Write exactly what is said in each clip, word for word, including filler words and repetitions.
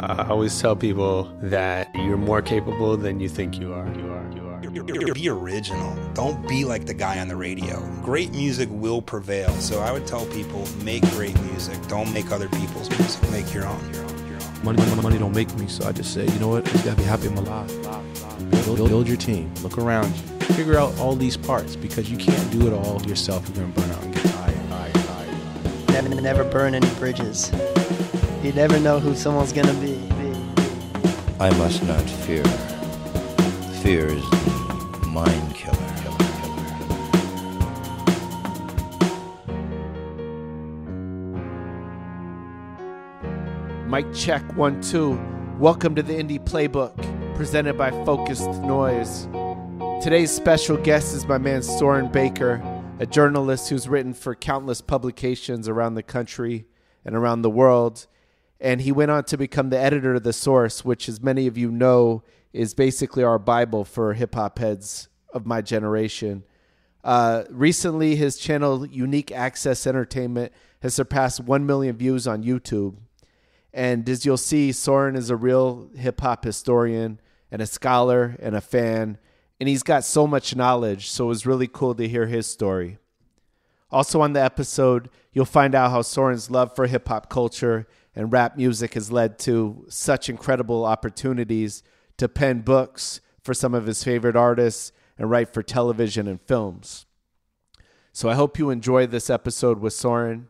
I always tell people that you're more capable than you think you are. You are. You are. You are. Be original. Don't be like the guy on the radio. Great music will prevail. So I would tell people, make great music. Don't make other people's music. Make your own. Your own. Your own. Money, money, money don't make me. So I just say, you know what? I just gotta be happy I'm alive. Build, build your team. Look around you. Figure out all these parts because you can't do it all yourself. You're gonna burn out and get tired. Never, never burn any bridges. You never know who someone's gonna be. I must not fear. Fear is the mind killer. Mic check one two. Welcome to the Indie Playbook, presented by Focused Noise. Today's special guest is my man Soren Baker, a journalist who's written for countless publications around the country and around the world. And he went on to become the editor of The Source, which, as many of you know, is basically our Bible for hip-hop heads of my generation. Uh, recently, his channel, Unique Access Entertainment, has surpassed one million views on YouTube. And as you'll see, Soren is a real hip-hop historian and a scholar and a fan. And he's got so much knowledge, so it was really cool to hear his story. Also on the episode, you'll find out how Soren's love for hip-hop culture and rap music has led to such incredible opportunities to pen books for some of his favorite artists and write for television and films. So I hope you enjoy this episode with Soren.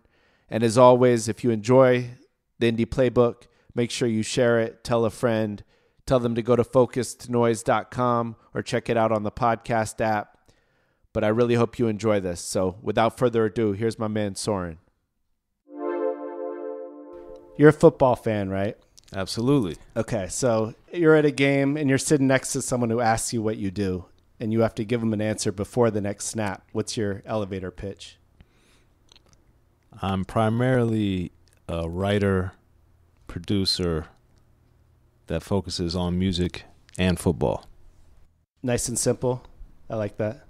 And as always, if you enjoy the Indie Playbook, make sure you share it, tell a friend, tell them to go to focused noise dot com or check it out on the podcast app. But I really hope you enjoy this. So without further ado, here's my man Soren. You're a football fan, right? Absolutely. Okay, so you're at a game and you're sitting next to someone who asks you what you do, and you have to give them an answer before the next snap. What's your elevator pitch? I'm primarily a writer, producer, that focuses on music and football. Nice and simple. I like that.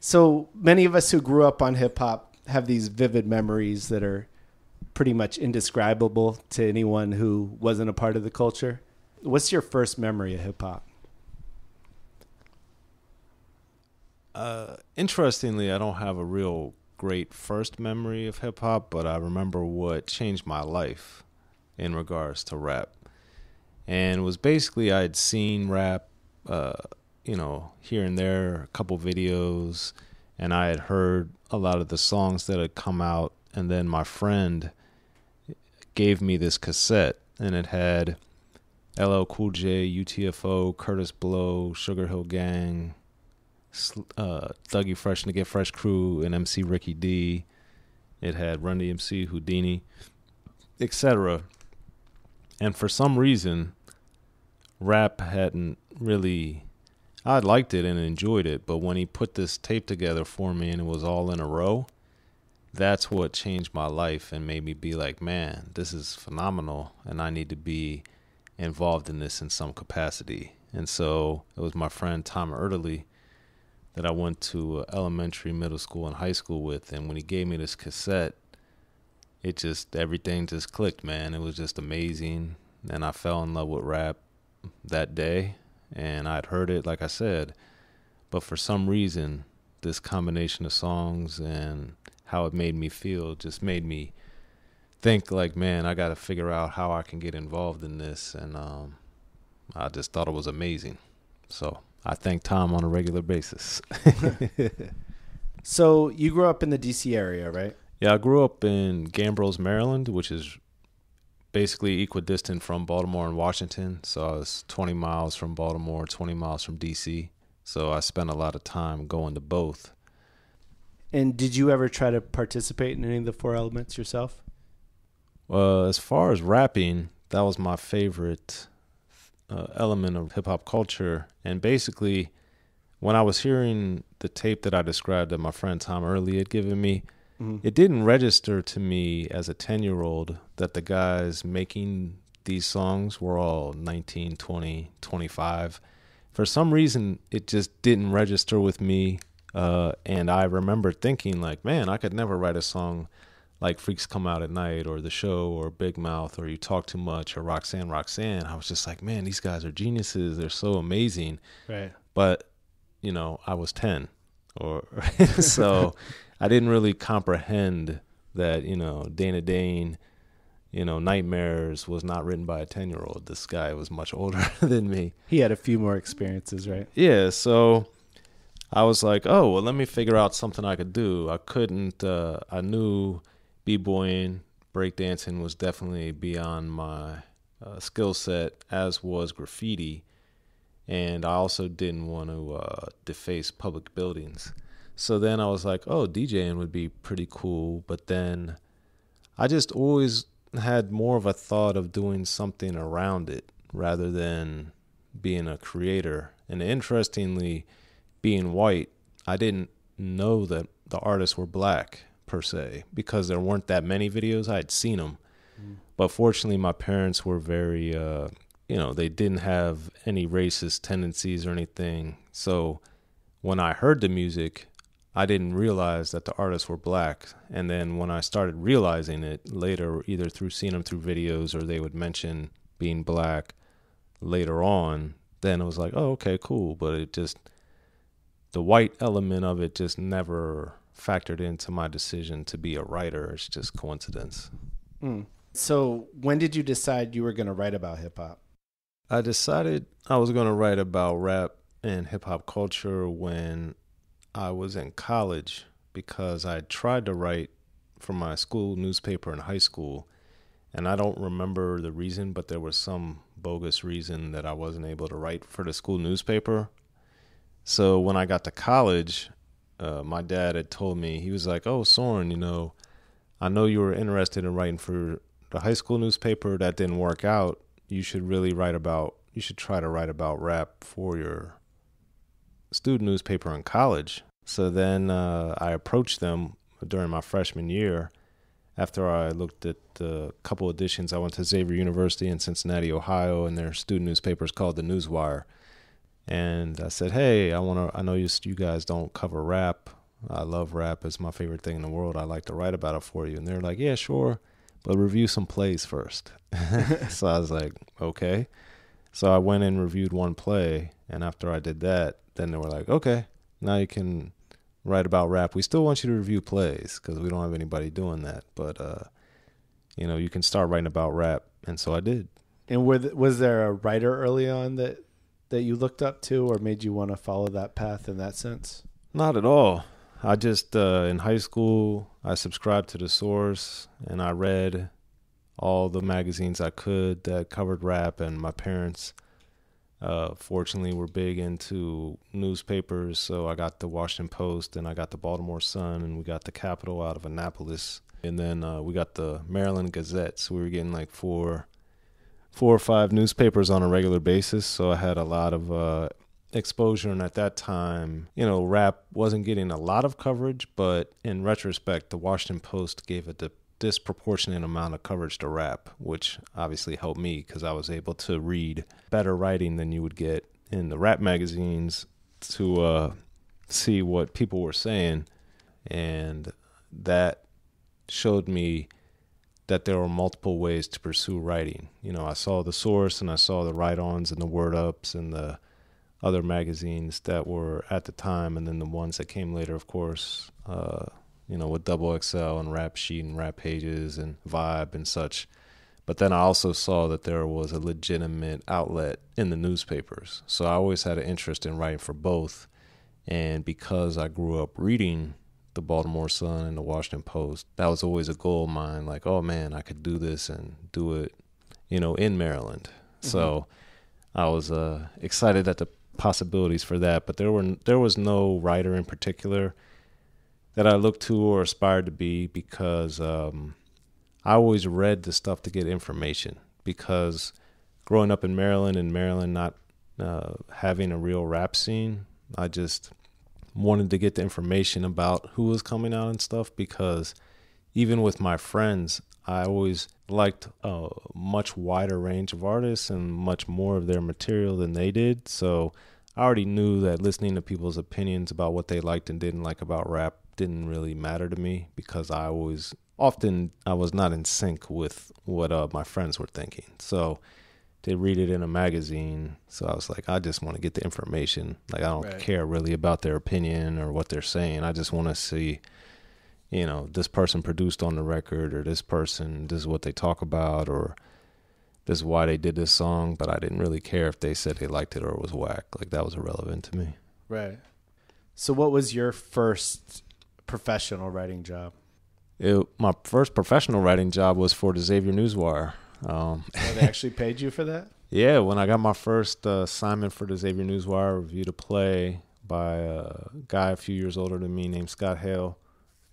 So many of us who grew up on hip hop have these vivid memories that are pretty much indescribable to anyone who wasn't a part of the culture. What's your first memory of hip hop? Uh, interestingly, I don't have a real great first memory of hip hop, but I remember what changed my life in regards to rap. And it was basically I had seen rap, uh, you know, here and there, a couple videos, and I had heard a lot of the songs that had come out. And then my friend gave me this cassette, and it had L L Cool J, U T F O, Curtis Blow, Sugar Hill Gang, uh, Dougie Fresh and the Get Fresh Crew, and M C Ricky D. It had Run D M C, Houdini, et cetera. And for some reason, rap hadn't really, I liked it and enjoyed it, but when he put this tape together for me and it was all in a row, that's what changed my life and made me be like, man, this is phenomenal and I need to be involved in this in some capacity. And so it was my friend Tom Erdely that I went to elementary, middle school, and high school with, and when he gave me this cassette, it just, everything just clicked, man. It was just amazing. And I fell in love with rap that day. And I'd heard it, like I said. But for some reason, this combination of songs and how it made me feel just made me think like, man, I got to figure out how I can get involved in this. And um, I just thought it was amazing. So I thank Tom on a regular basis. So you grew up in the D C area, right? Yeah, I grew up in Gambrose, Maryland, which is basically equidistant from Baltimore and Washington. So I was twenty miles from Baltimore, twenty miles from D C. So I spent a lot of time going to both. And did you ever try to participate in any of the four elements yourself? Well, as far as rapping, that was my favorite uh, element of hip-hop culture. And basically, when I was hearing the tape that I described that my friend Tom Erdely had given me, it didn't register to me as a ten-year-old that the guys making these songs were all nineteen, twenty, twenty-five. For some reason, it just didn't register with me. Uh, and I remember thinking, like, man, I could never write a song like Freaks Come Out at Night or The Show or Big Mouth or You Talk Too Much or Roxanne, Roxanne, I was just like, man, these guys are geniuses. They're so amazing. Right. But, you know, I was ten or so I didn't really comprehend that, you know, Dana Dane, you know, Nightmares was not written by a ten-year-old. This guy was much older than me. He had a few more experiences, right? Yeah, so I was like, oh, well, let me figure out something I could do. I couldn't, uh, I knew b-boying, breakdancing was definitely beyond my uh, skill set, as was graffiti. And I also didn't want to uh, deface public buildings. So then I was like, oh, DJing would be pretty cool. But then I just always had more of a thought of doing something around it rather than being a creator. And interestingly, being white, I didn't know that the artists were black per se because there weren't that many videos. I had seen them. Mm. But fortunately, my parents were very, uh, you know, they didn't have any racist tendencies or anything. So when I heard the music, I didn't realize that the artists were black. And then when I started realizing it later, either through seeing them through videos or they would mention being black later on, then it was like, oh, okay, cool. But it just, the white element of it just never factored into my decision to be a writer. It's just coincidence. Mm. So when did you decide you were going to write about hip hop? I decided I was going to write about rap and hip hop culture when I was in college, because I tried to write for my school newspaper in high school, and I don't remember the reason, but there was some bogus reason that I wasn't able to write for the school newspaper. So when I got to college, uh, my dad had told me, he was like, oh, Soren, you know, I know you were interested in writing for the high school newspaper. That didn't work out. You should really write about, you should try to write about rap for your student newspaper in college. So then uh, I approached them during my freshman year. After I looked at a couple editions, I went to Xavier University in Cincinnati, Ohio, and their student newspaper is called The Newswire. And I said, hey, I want to, I know you, you guys don't cover rap. I love rap. It's my favorite thing in the world. I like to write about it for you. And they're like, yeah, sure, but review some plays first. So I was like, okay. So I went and reviewed one play, and after I did that, then they were like, okay, now you can write about rap. We still want you to review plays because we don't have anybody doing that. But, uh, you know, you can start writing about rap. And so I did. And were th- was there a writer early on that, that you looked up to or made you want to follow that path in that sense? Not at all. I just, uh, in high school, I subscribed to The Source and I read all the magazines I could that covered rap, and my parents Uh, fortunately, we're big into newspapers, so I got the Washington Post, and I got the Baltimore Sun, and we got the Capitol out of Annapolis, and then uh, we got the Maryland Gazette. So we were getting like four, four or five newspapers on a regular basis. So I had a lot of uh, exposure, and at that time, you know, rap wasn't getting a lot of coverage, but in retrospect, the Washington Post gave a dip- disproportionate amount of coverage to rap, which obviously helped me because I was able to read better writing than you would get in the rap magazines to uh, see what people were saying. And that showed me that there were multiple ways to pursue writing. You know, I saw The Source and I saw the write-ons and the Word Ups and the other magazines that were at the time, and then the ones that came later, of course, uh, you know, with Double X L and Rap Sheet and Rap Pages and Vibe and such. But then I also saw that there was a legitimate outlet in the newspapers. So I always had an interest in writing for both. And because I grew up reading the Baltimore Sun and the Washington Post, that was always a goal of mine. Like, oh man, I could do this and do it, you know, in Maryland. Mm-hmm. So I was uh, excited at the possibilities for that. But there were there was no writer in particular that I looked to or aspired to be, because um, I always read the stuff to get information, because growing up in Maryland and Maryland not uh, having a real rap scene, I just wanted to get the information about who was coming out and stuff, because even with my friends, I always liked a much wider range of artists and much more of their material than they did. So I already knew that listening to people's opinions about what they liked and didn't like about rap didn't really matter to me, because I always often I was not in sync with what uh, my friends were thinking. So they read it in a magazine. So I was like, I just want to get the information. Like, I don't right. care really about their opinion or what they're saying. I just want to see, you know, this person produced on the record, or this person, this is what they talk about, or this is why they did this song. But I didn't really care if they said they liked it or it was whack. Like, that was irrelevant to me. Right. So what was your first professional writing job? It, my first professional writing job was for the Xavier Newswire. Um, oh, they actually paid you for that? Yeah, when I got my first uh, assignment for the Xavier Newswire, I reviewed a play by a guy a few years older than me named Scott Hale.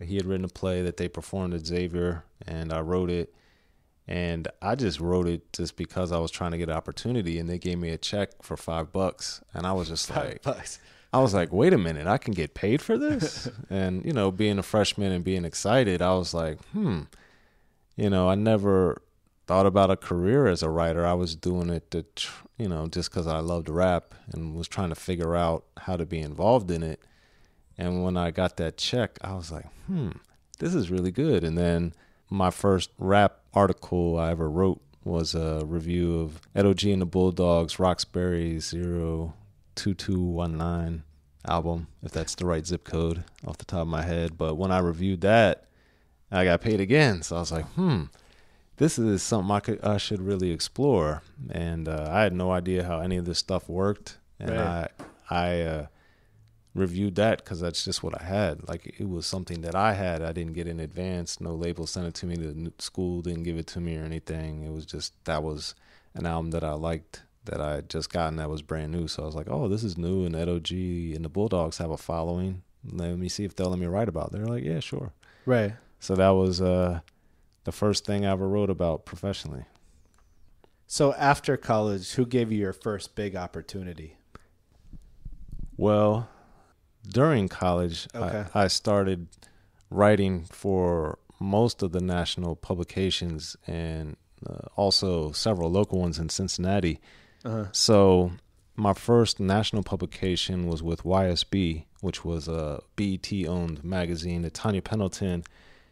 He had written a play that they performed at Xavier, and I wrote it. And I just wrote it just because I was trying to get an opportunity, and they gave me a check for five bucks. And I was just five like, bucks. I was like, wait a minute, I can get paid for this? And, you know, being a freshman and being excited, I was like, hmm, you know, I never thought about a career as a writer. I was doing it to, you know, just because I loved rap and was trying to figure out how to be involved in it. And when I got that check, I was like, hmm, this is really good. And then my first rap article I ever wrote was a review of Edo G and the Bulldogs, Roxbury zero two two one nine album, if that's the right zip code off the top of my head. But when I reviewed that, I got paid again. So I was like, hmm, this is something I could, I should really explore. And uh, I had no idea how any of this stuff worked. And right. I, I uh, reviewed that because that's just what I had. Like, it was something that I had. I didn't get in advance. No label sent it to me. The school didn't give it to me or anything. It was just, that was an album that I liked, that I had just gotten, that was brand new. So I was like, oh, this is new, and Edo G and the Bulldogs have a following. Let me see if they'll let me write about it. They're like, yeah, sure. Right. So that was uh, the first thing I ever wrote about professionally. So after college, who gave you your first big opportunity? Well, during college, okay. I, I started writing for most of the national publications and uh, also several local ones in Cincinnati. Uh-huh. So my first national publication was with Y S B, which was a B E T-owned magazine that Tanya Pendleton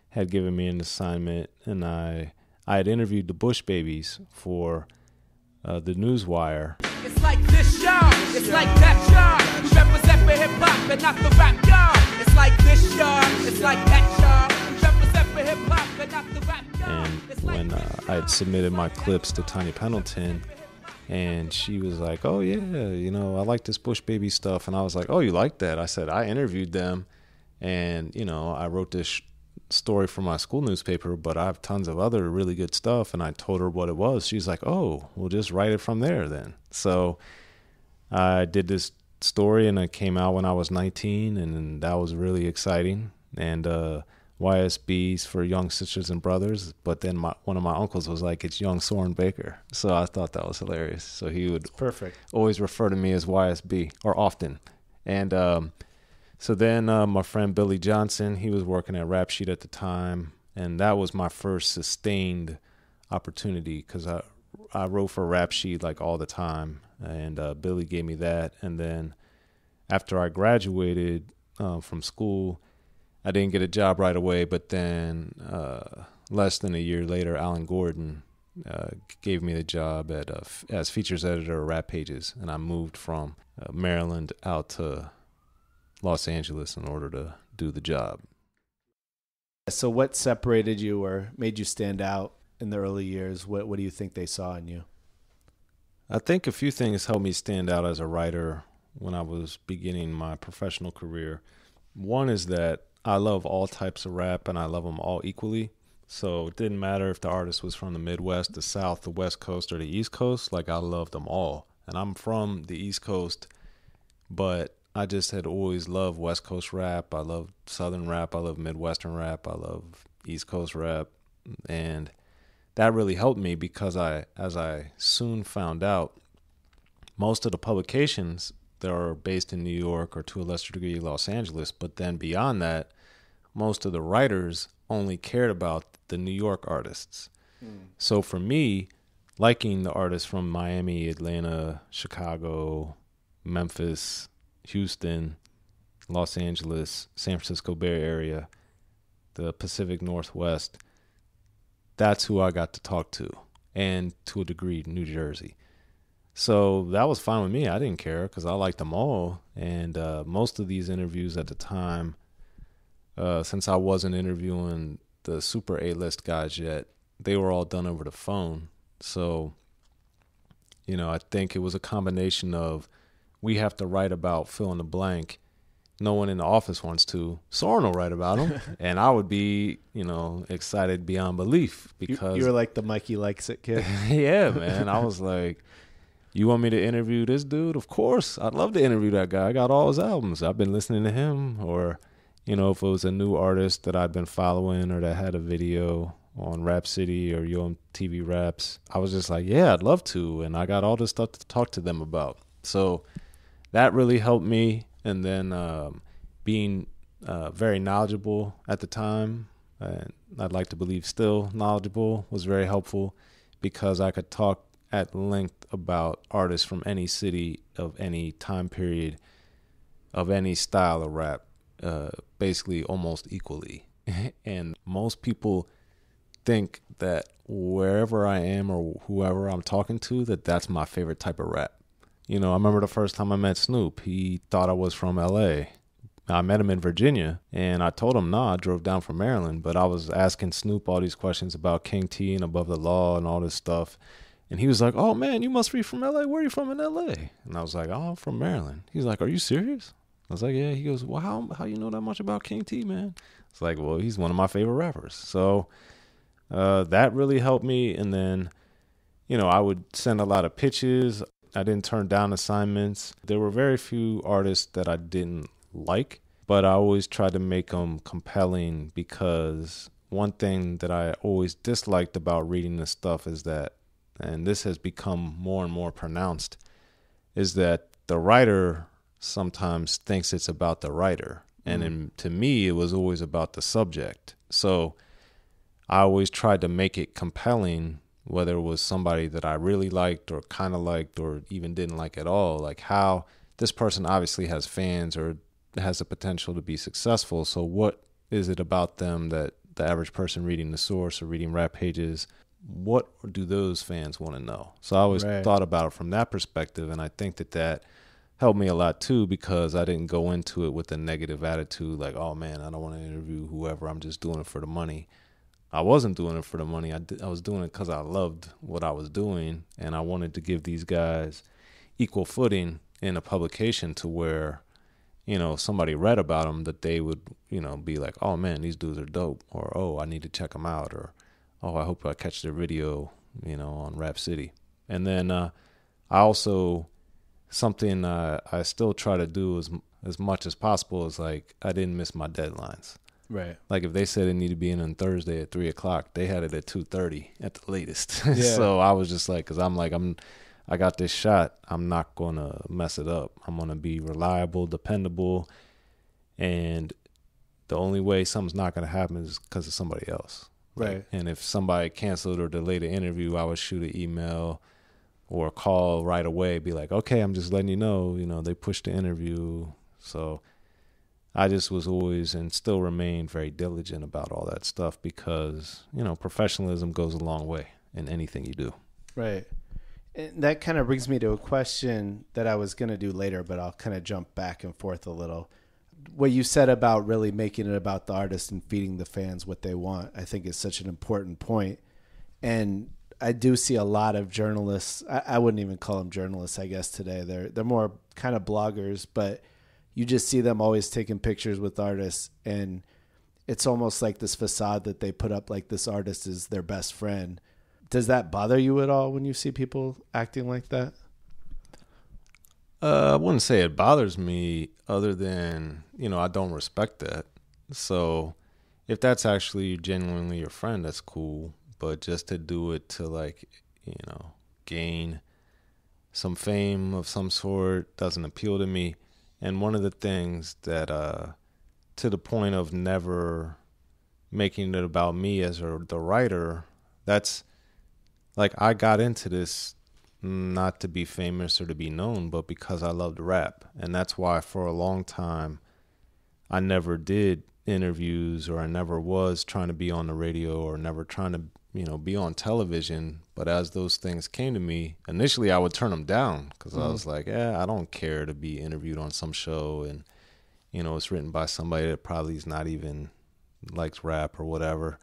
had given me an assignment, and I I had interviewed the Bush Babies for uh, The Newswire. It's like this y'all, it's like that y'all, we represent for hip-hop and not the rap y'all. It's like this y'all, it's like that y'all, we represent for hip-hop and not the rap y'all. And when uh, I had submitted my clips to Tanya Pendleton, and she was like, oh, yeah, you know, I like this Bush Baby stuff. And I was like, oh, you like that? I said, I interviewed them, and, you know, I wrote this sh- story for my school newspaper, but I have tons of other really good stuff. And I told her what it was. She's like, oh, we'll just write it from there then. So I did this story, and it came out when I was nineteen, and that was really exciting. And uh, Y S B's for Young Sisters and Brothers, but then my, one of my uncles was like, it's Young Soren Baker. So I thought that was hilarious. So he would perfect. always refer to me as Y S B, or often. And um, so then uh, my friend Billy Johnson, he was working at Rap Sheet at the time, and that was my first sustained opportunity, because I, I wrote for Rap Sheet like all the time, and uh, Billy gave me that. And then after I graduated uh, from school, I didn't get a job right away, but then uh, less than a year later, Alan Gordon uh, gave me the job at uh, f- as features editor of Rap Pages, and I moved from uh, Maryland out to Los Angeles in order to do the job. So what separated you or made you stand out in the early years? What, what do you think they saw in you? I think a few things helped me stand out as a writer when I was beginning my professional career. One is that I love all types of rap, and I love them all equally. So it didn't matter if the artist was from the Midwest, the South, the West Coast, or the East Coast. Like, I loved them all. And I'm from the East Coast, but I just had always loved West Coast rap. I love Southern rap. I love Midwestern rap. I love East Coast rap. And that really helped me, because I, as I soon found out, most of the publications that are based in New York, or to a lesser degree Los Angeles, but then beyond that, most of the writers only cared about the New York artists. Mm. So for me, liking the artists from Miami, Atlanta, Chicago, Memphis, Houston, Los Angeles, San Francisco Bay Area, the Pacific Northwest, that's who I got to talk to, and to a degree, New Jersey. So that was fine with me. I didn't care because I liked them all. And uh, most of these interviews at the time, uh, since I wasn't interviewing the super A-list guys yet, they were all done over the phone. So, you know, I think it was a combination of we have to write about fill in the blank. No one in the office wants to. Soren will write about him. And I would be, you know, excited beyond belief because... You, you were like the Mikey Likes It kid. Yeah, man. I was like... You want me to interview this dude? Of course. I'd love to interview that guy. I got all his albums. I've been listening to him. Or, you know, if it was a new artist that I'd been following or that had a video on Rap City or U M T V Raps, I was just like, yeah, I'd love to. And I got all this stuff to talk to them about. So that really helped me. And then um, being uh, very knowledgeable at the time, and I'd like to believe still knowledgeable, was very helpful because I could talk at length about artists from any city of any time period of any style of rap, uh, basically almost equally. And most people think that wherever I am or whoever I'm talking to, that that's my favorite type of rap. You know, I remember the first time I met Snoop, he thought I was from L A. I met him in Virginia, and I told him, nah, I drove down from Maryland, but I was asking Snoop all these questions about King T and Above the Law and all this stuff. And he was like, oh, man, you must be from L A. Where are you from in L A? And I was like, oh, I'm from Maryland. He's like, are you serious? I was like, yeah. He goes, well, how, how you know that much about King T, man? It's like, well, he's one of my favorite rappers. So uh, that really helped me. And then, you know, I would send a lot of pitches. I didn't turn down assignments. There were very few artists that I didn't like, but I always tried to make them compelling because one thing that I always disliked about reading this stuff is that, and this has become more and more pronounced, is that the writer sometimes thinks it's about the writer. And mm-hmm. in, to me, it was always about the subject. So I always tried to make it compelling, whether it was somebody that I really liked or kind of liked or even didn't like at all, like how this person obviously has fans or has the potential to be successful. So what is it about them that the average person reading The Source or reading Rap Pages, what do those fans want to know? So I always right. thought about it from that perspective, and I think that that helped me a lot too because I didn't go into it with a negative attitude like, oh, man, I don't want to interview whoever. I'm just doing it for the money. I wasn't doing it for the money. I, did, I was doing it because I loved what I was doing, and I wanted to give these guys equal footing in a publication to where, you know, somebody read about them that they would, you know, be like, oh, man, these dudes are dope, or, oh, I need to check them out, or, oh, I hope I catch their video, you know, on Rap City. And then uh, I also, something uh, I still try to do as as much as possible is like, I didn't miss my deadlines. Right. Like if they said it needed to be in on Thursday at three o'clock, they had it at two thirty at the latest. Yeah. So I was just like, cause I'm like, I'm, I got this shot. I'm not going to mess it up. I'm going to be reliable, dependable. And the only way something's not going to happen is because of somebody else. Right. Like, and if somebody canceled or delayed an interview, I would shoot an email or a call right away, be like, okay, I'm just letting you know, you know, they pushed the interview. So I just was always and still remain very diligent about all that stuff because, you know, professionalism goes a long way in anything you do. Right. And that kind of brings me to a question that I was going to do later, but I'll kind of jump back and forth a little. What you said about really making it about the artist and feeding the fans what they want, I think is such an important point. And I do see a lot of journalists. I, I wouldn't even call them journalists, I guess, today. They're, they're more kind of bloggers, but you just see them always taking pictures with artists. And it's almost like this facade that they put up, like this artist is their best friend. Does that bother you at all when you see people acting like that? Uh, I wouldn't say it bothers me other than, you know, I don't respect that. So if that's actually genuinely your friend, that's cool. But just to do it to, like, you know, gain some fame of some sort doesn't appeal to me. And one of the things that uh, to the point of never making it about me as a, the writer, that's like I got into this not to be famous or to be known, but because I loved rap. And that's why for a long time, I never did interviews, or I never was trying to be on the radio, or never trying to, you know, be on television. But as those things came to me, initially I would turn them down because mm-hmm. I was like, yeah, I don't care to be interviewed on some show. And, you know, it's written by somebody that probably is not even likes rap or whatever.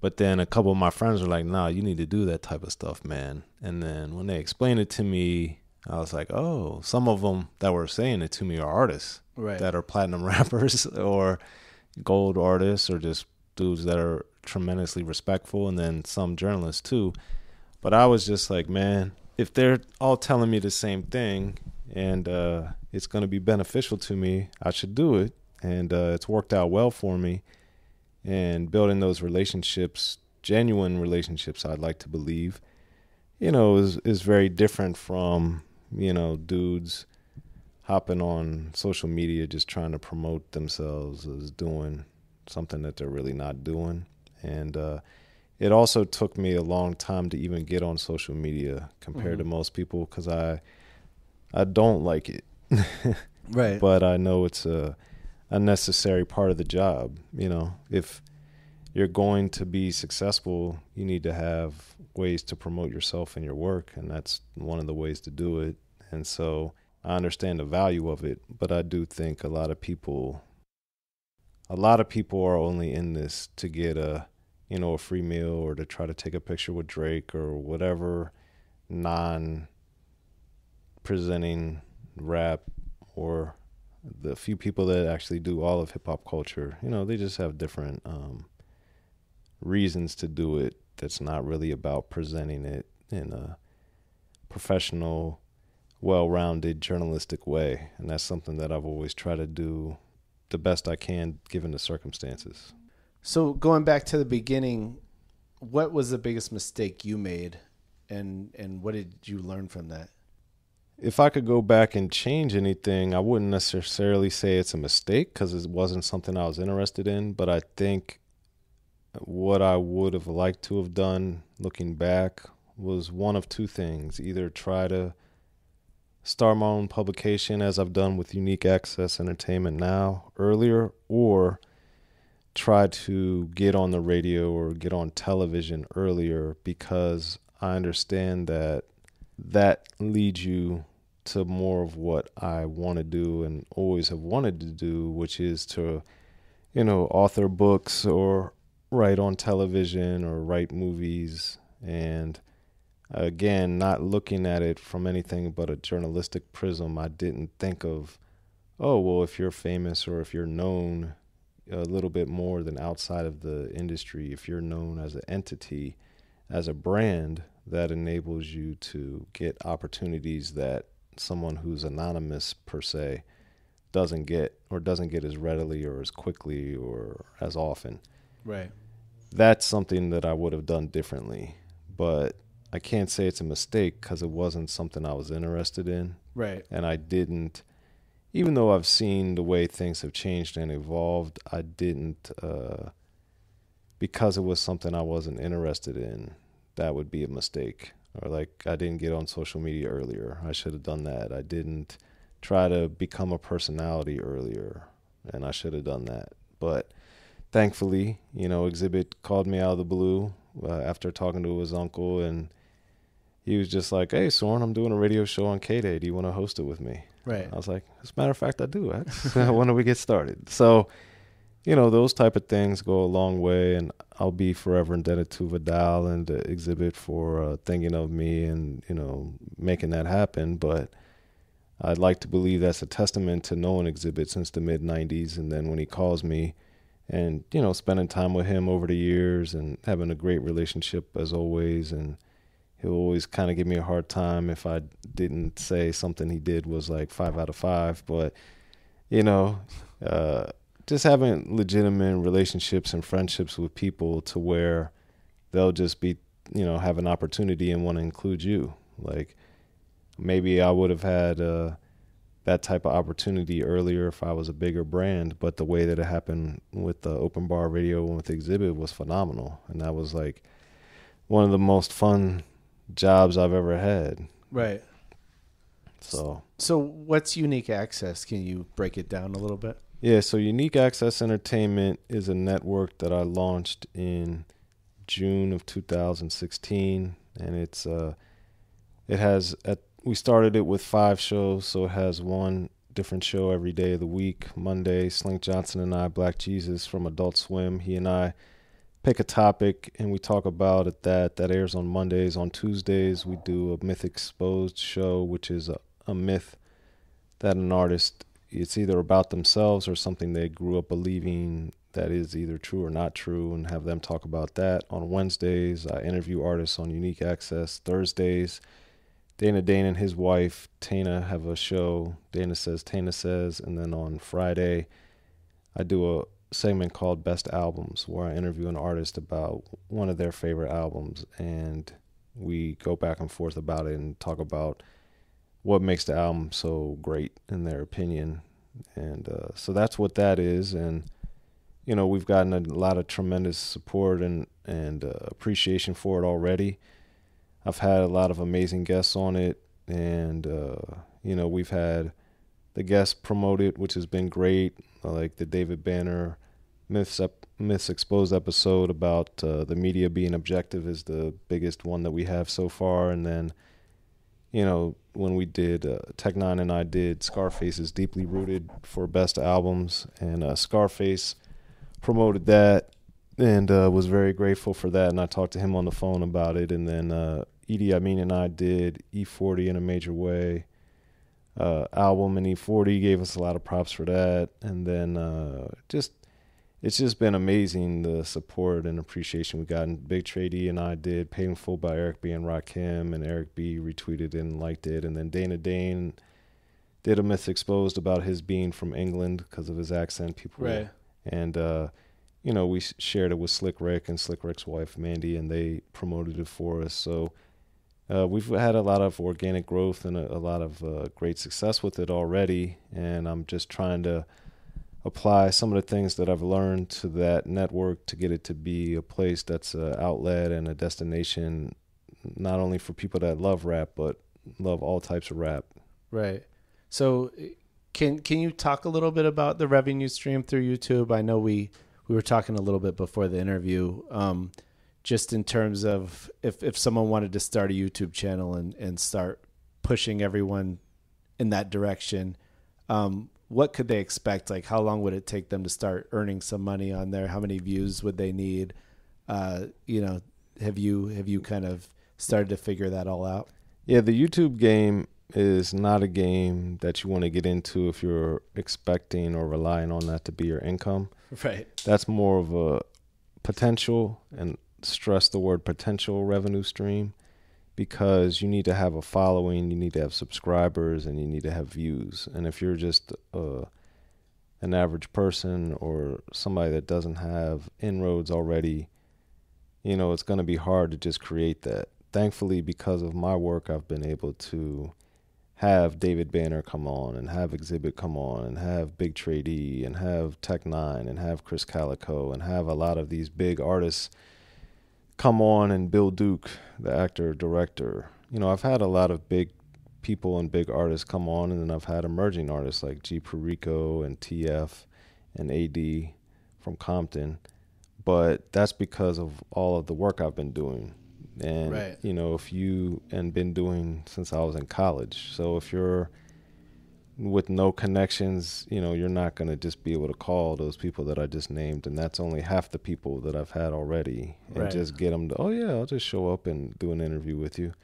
But then a couple of my friends were like, nah, you need to do that type of stuff, man. And then when they explained it to me, I was like, oh, some of them that were saying it to me are artists right. that are platinum rappers or gold artists or just dudes that are tremendously respectful, and then some journalists too. But I was just like, man, if they're all telling me the same thing and uh, it's going to be beneficial to me, I should do it. And uh, it's worked out well for me. And building those relationships, genuine relationships, I'd like to believe, you know, is is very different from, you know, dudes hopping on social media just trying to promote themselves as doing something that they're really not doing. And uh, it also took me a long time to even get on social media compared mm-hmm. to most people, because I, I don't like it. Right. But I know it's a... a necessary part of the job. You know, if you're going to be successful, you need to have ways to promote yourself and your work, and that's one of the ways to do it. And so I understand the value of it, but I do think a lot of people a lot of people are only in this to get a, you know, a free meal, or to try to take a picture with Drake or whatever non presenting rap, or the few people that actually do all of hip hop culture, you know, they just have different um, reasons to do it. That's not really about presenting it in a professional, well-rounded journalistic way. And that's something that I've always tried to do the best I can, given the circumstances. So going back to the beginning, what was the biggest mistake you made, and, and what did you learn from that? If I could go back and change anything, I wouldn't necessarily say it's a mistake, because it wasn't something I was interested in. But I think what I would have liked to have done looking back was one of two things. Either try to start my own publication, as I've done with Unique Access Entertainment now, earlier, or try to get on the radio or get on television earlier, because I understand that that leads you to more of what I want to do and always have wanted to do, which is to, you know, author books or write on television or write movies. And again, not looking at it from anything but a journalistic prism, I didn't think of, oh, well, if you're famous or if you're known a little bit more than outside of the industry, if you're known as an entity, as a brand, that enables you to get opportunities that someone who's anonymous per se doesn't get, or doesn't get as readily or as quickly or as often. Right. That's something that I would have done differently, but I can't say it's a mistake because it wasn't something I was interested in. Right. And I didn't, even though I've seen the way things have changed and evolved, I didn't, uh, because it was something I wasn't interested in, that would be a mistake. Or like, I didn't get on social media earlier. I should have done that. I didn't try to become a personality earlier, and I should have done that. But thankfully, you know, Exhibit called me out of the blue uh, after talking to his uncle, and he was just like, hey, Soren, I'm doing a radio show on K-Day. Do you want to host it with me? Right. I was like, as a matter of fact, I do. When do we get started? So, you know, those type of things go a long way, and I'll be forever indebted to Vidal and the Exhibit for uh, thinking of me and, you know, making that happen. But I'd like to believe that's a testament to knowing Exhibit since the mid nineties. And then when he calls me and, you know, spending time with him over the years and having a great relationship as always. And he'll always kind of give me a hard time if I didn't say something he did was like five out of five. But, you know, uh, just having legitimate relationships and friendships with people to where they'll just be, you know, have an opportunity and want to include you. Like, maybe I would have had uh, that type of opportunity earlier if I was a bigger brand, but the way that it happened with the Open Bar Radio and with Exhibit was phenomenal. And that was like one of the most fun jobs I've ever had. Right. So, so what's Unique Access? Can you break it down a little bit? Yeah, so Unique Access Entertainment is a network that I launched in June of two thousand sixteen, and it's uh, it has at, we started it with five shows, so it has one different show every day of the week. Monday, Slink Johnson and I, Black Jesus from Adult Swim, he and I pick a topic and we talk about it. That that airs on Mondays. On Tuesdays, we do a Myth Exposed show, which is a, a myth that an artist, it's either about themselves or something they grew up believing that is either true or not true, and have them talk about that. On Wednesdays, I interview artists on Unique Access. Thursdays, Dana Dane and his wife, Tana, have a show, Dana Says, Tana Says. And then on Friday, I do a segment called Best Albums, where I interview an artist about one of their favorite albums, and we go back and forth about it and talk about what makes the album so great in their opinion. And uh, so that's what that is. And you know, we've gotten a lot of tremendous support and, and uh, appreciation for it already. I've had a lot of amazing guests on it, and, uh, you know, we've had the guests promote it, which has been great, like the David Banner Myths, ep- Myths Exposed episode about uh, the media being objective is the biggest one that we have so far. And then, you know, when we did, uh, Tech Nine and I did Scarface's Deeply Rooted for Best Albums, and uh, Scarface promoted that and uh, was very grateful for that, and I talked to him on the phone about it. And then uh, Edie Amin and I did E forty in a major way uh, album, and E forty gave us a lot of props for that. And then uh, just it's just been amazing, the support and appreciation we've gotten. Big Trade E and I did Paid in Full by Eric B. and Rakim, and Eric B. retweeted and liked it. And then Dana Dane did a Myth Exposed about his being from England because of his accent. People right. were, And, uh, you know, we shared it with Slick Rick and Slick Rick's wife, Mandy, and they promoted it for us. So uh, we've had a lot of organic growth and a, a lot of uh, great success with it already. And I'm just trying to apply some of the things that I've learned to that network to get it to be a place that's an outlet and a destination, not only for people that love rap, but love all types of rap. Right. So... Can can you talk a little bit about the revenue stream through YouTube? I know we, we were talking a little bit before the interview, um, just in terms of if, if someone wanted to start a YouTube channel and, and start pushing everyone in that direction, um, what could they expect? Like, how long would it take them to start earning some money on there? How many views would they need? Uh, you know, have you have you kind of started to figure that all out? Yeah, the YouTube game is not a game that you want to get into if you're expecting or relying on that to be your income. Right. That's more of a potential, and stress the word potential, revenue stream, because you need to have a following, you need to have subscribers, and you need to have views. And if you're just uh, an average person or somebody that doesn't have inroads already, you know, it's going to be hard to just create that. Thankfully, because of my work, I've been able to have David Banner come on, and have Exhibit come on, and have Big Trade E, and have Tech Nine, and have Chris Calico, and have a lot of these big artists come on, and Bill Duke, the actor, director. You know, I've had a lot of big people and big artists come on, and then I've had emerging artists like G. Perico and T F and A D from Compton. But that's because of all of the work I've been doing. And, right. you know, if you and been doing since I was in college. So if you're with no connections, you know, you're not going to just be able to call those people that I just named. And that's only half the people that I've had already. And right. just get them to, oh, yeah, I'll just show up and do an interview with you.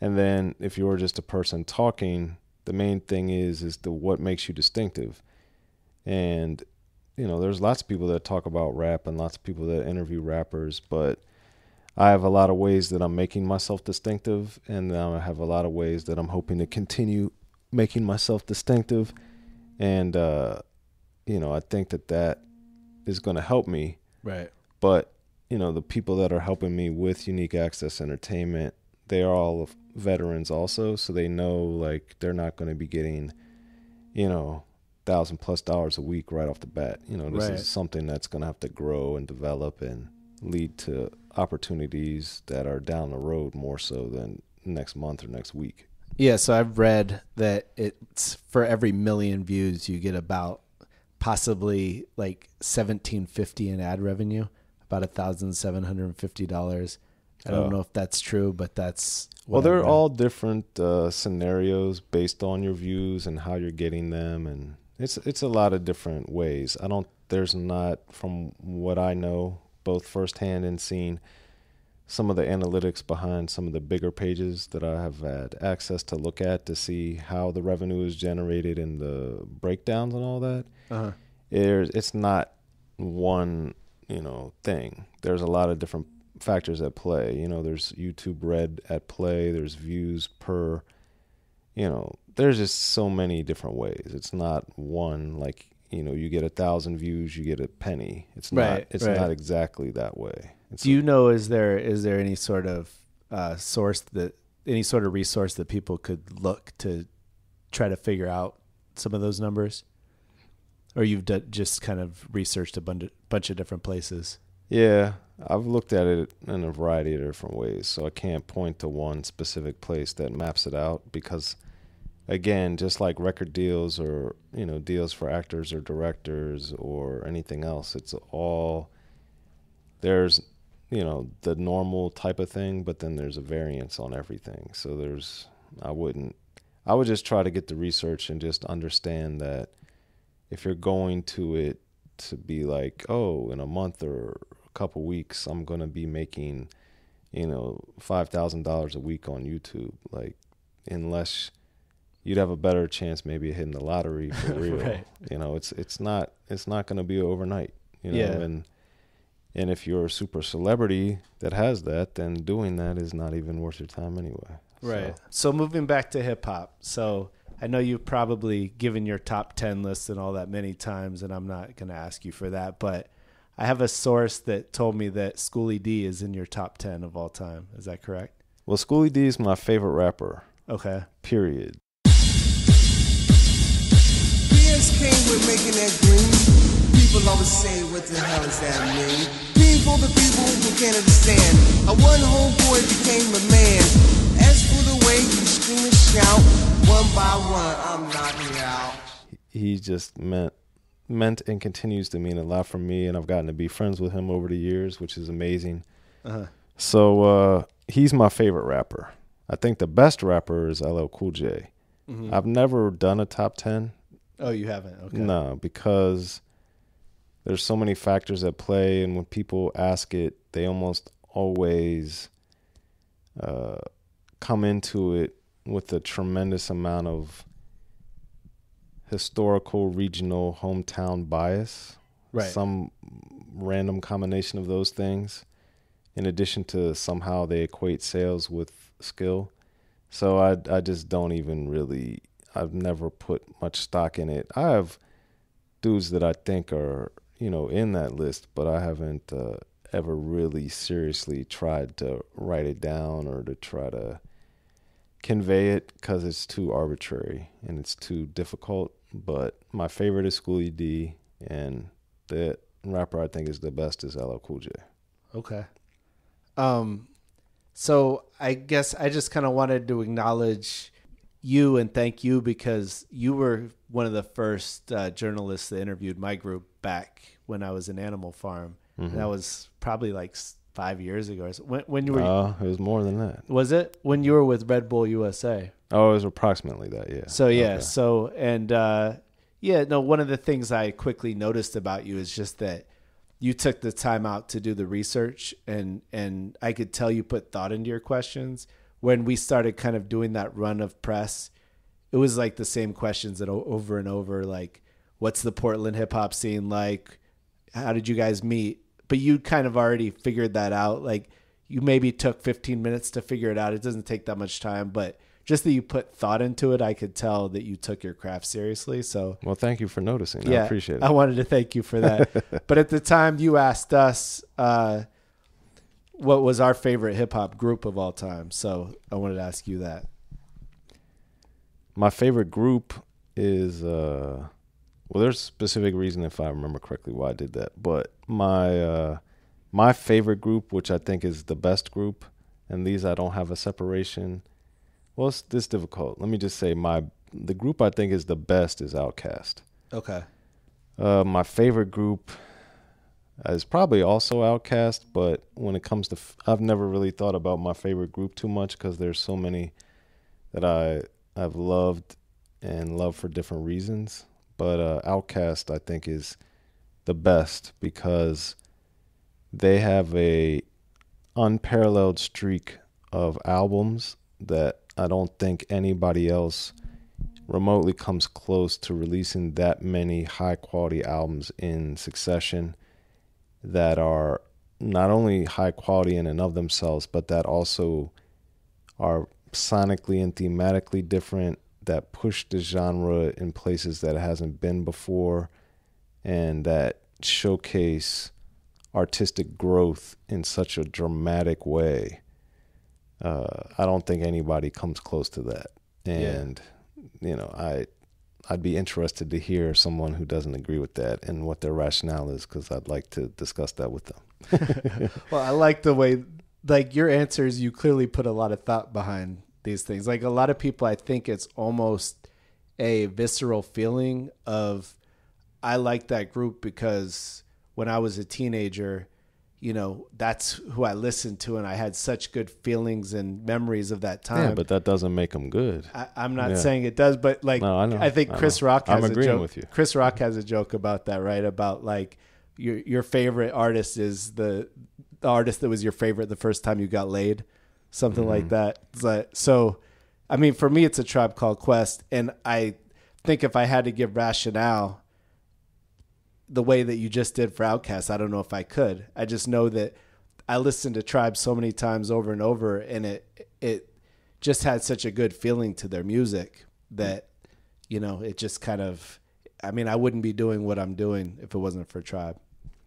And then if you're just a person talking, the main thing is, is the what makes you distinctive. And, you know, there's lots of people that talk about rap and lots of people that interview rappers, but I have a lot of ways that I'm making myself distinctive, and I have a lot of ways that I'm hoping to continue making myself distinctive. And, uh, you know, I think that that is going to help me. Right. But, you know, the people that are helping me with Unique Access Entertainment, they are all veterans also. So they know, like, they're not going to be getting, you know, thousand plus dollars a week right off the bat. You know, this right. is something that's going to have to grow and develop and lead to opportunities that are down the road more so than next month or next week. Yeah, so I've read that it's for every million views you get about possibly like seventeen fifty in ad revenue, about one thousand seven hundred fifty dollars. I don't oh. know if that's true, but that's what Well, they're all different uh, scenarios based on your views and how you're getting them, and it's it's a lot of different ways. I don't there's not, from what I know, both firsthand and seen, some of the analytics behind some of the bigger pages that I have had access to look at to see how the revenue is generated and the breakdowns and all that. Uh-huh. It, it's not one, you know, thing. There's a lot of different factors at play. You know, there's YouTube Red at play, there's views per, you know, there's just so many different ways. It's not one, like, you know, you get a thousand views, you get a penny. It's right, not, it's right. not exactly that way. It's Do you a, know, is there, is there any sort of uh, source that, any sort of resource that people could look to try to figure out some of those numbers? Or you've d- just kind of researched a bund- bunch of different places? Yeah, I've looked at it in a variety of different ways, so I can't point to one specific place that maps it out because, again, just like record deals or, you know, deals for actors or directors or anything else, it's all, there's, you know, the normal type of thing, but then there's a variance on everything. So there's, I wouldn't, I would just try to get the research and just understand that if you're going to it to be like, oh, in a month or couple weeks I'm gonna be making, you know, five thousand dollars a week on YouTube, like, unless you'd have a better chance maybe of hitting the lottery for real. Right. You know, it's it's not it's not gonna be overnight, you know. Yeah. and and if you're a super celebrity that has that, then doing that is not even worth your time anyway. Right. So, so moving back to hip hop, so I know you've probably given your top ten list and all that many times, and I'm not gonna ask you for that, but I have a source that told me that Schoolly D is in your top ten of all time. Is that correct? Well, Schoolly D is my favorite rapper. Okay. Period. P S K, we're making that green. People always say, what the hell does that mean? Being for the people who can't understand. A one homeboy became a man. As for the way you scream and shout, one by one, I'm knocking out. He just meant... meant and continues to mean a lot for me, and I've gotten to be friends with him over the years, which is amazing. Uh-huh. So uh, he's my favorite rapper. I think the best rapper is L L Cool J. Mm-hmm. I've never done a top ten. Oh, you haven't? Okay. No, because there's so many factors at play, and when people ask it, they almost always uh, come into it with a tremendous amount of historical, regional, hometown bias, right? Some random combination of those things, in addition to somehow they equate sales with skill. So I, I just don't even really, I've never put much stock in it. I have dudes that I think are, you know, in that list, but I haven't uh, ever really seriously tried to write it down or to try to convey it, because it's too arbitrary and it's too difficult. But my favorite is Schoolly D, and the rapper I think is the best is L L Cool J. Okay. Um, so I guess I just kind of wanted to acknowledge you and thank you, because you were one of the first uh, journalists that interviewed my group back when I was in Animal Farm. Mm-hmm. And that was probably like five years ago. So when, when you were... Uh, it was more than that. Was it? When you were with Red Bull U S A. Oh, it was approximately that, yeah. So, yeah. Okay. So, and uh, yeah, no, one of the things I quickly noticed about you is just that you took the time out to do the research, and, and I could tell you put thought into your questions. When we started kind of doing that run of press, it was like the same questions that over and over, like, what's the Portland hip hop scene like? How did you guys meet? But you kind of already figured that out. Like, you maybe took fifteen minutes to figure it out. It doesn't take that much time, but just that you put thought into it, I could tell that you took your craft seriously. So, well, thank you for noticing. Yeah, I appreciate it. I wanted to thank you for that. But at the time you asked us uh, what was our favorite hip hop group of all time. So I wanted to ask you that. My favorite group is, uh, well, there's a specific reason, if I remember correctly, why I did that. But my uh, my favorite group, which I think is the best group, and these I don't have a separation. Well, it's this difficult. Let me just say my the group I think is the best is Outkast. Okay. Uh, my favorite group is probably also Outkast, but when it comes to, f- I've never really thought about my favorite group too much because there's so many that I, I've loved and love for different reasons. But uh, Outkast, I think, is the best because they have a unparalleled streak of albums that I don't think anybody else remotely comes close to releasing that many high-quality albums in succession that are not only high-quality in and of themselves, but that also are sonically and thematically different, that push the genre in places that it hasn't been before, and that showcase artistic growth in such a dramatic way. Uh, I don't think anybody comes close to that. And... Yeah. You know, I, I'd be interested to hear someone who doesn't agree with that and what their rationale is, because I'd like to discuss that with them. Well, I like the way, like your answers, you clearly put a lot of thought behind these things. Like a lot of people, I think it's almost a visceral feeling of, I like that group because when I was a teenager, you know, that's who I listened to, and I had such good feelings and memories of that time. Yeah, but that doesn't make them good. I, I'm not yeah. saying it does, but like, no, I, know, I think I Chris know. Rock has I'm a joke. With you. Chris Rock has a joke about that, right? About like your your favorite artist is the, the artist that was your favorite the first time you got laid, something mm-hmm. like that. But, so, I mean, for me, it's a Tribe Called Quest, and I think if I had to give rationale, the way that you just did for Outkast, I don't know if I could. I just know that I listened to Tribe so many times over and over, and it it just had such a good feeling to their music that, you know, it just kind of, I mean, I wouldn't be doing what I'm doing if it wasn't for Tribe.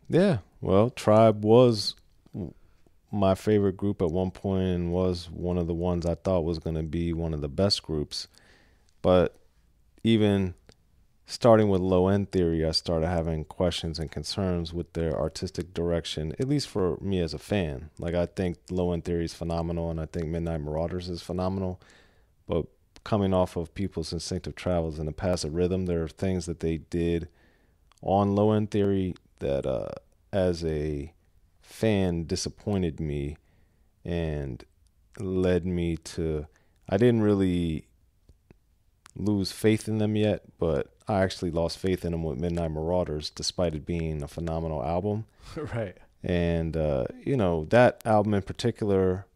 Yeah, well, Tribe was my favorite group at one point and was one of the ones I thought was going to be one of the best groups. But even... starting with Low End Theory, I started having questions and concerns with their artistic direction, at least for me as a fan. Like, I think Low End Theory is phenomenal, and I think Midnight Marauders is phenomenal. But coming off of People's Instinctive Travels and the Passive Rhythm, there are things that they did on Low End Theory that, uh, as a fan, disappointed me and led me to... I didn't really lose faith in them yet, but... I actually lost faith in them with Midnight Marauders, despite it being a phenomenal album. Right. And, uh, you know, that album in particular,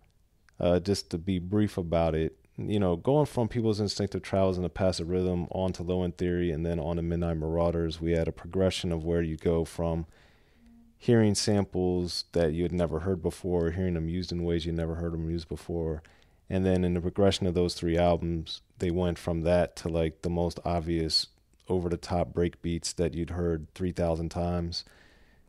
uh, just to be brief about it, you know, going from People's Instinctive Travels and the Passive Rhythm on to Low End Theory and then on to Midnight Marauders, we had a progression of where you go from hearing samples that you had never heard before, hearing them used in ways you never heard them used before. And then in the progression of those three albums, they went from that to, like, the most obvious over-the-top breakbeats that you'd heard three thousand times.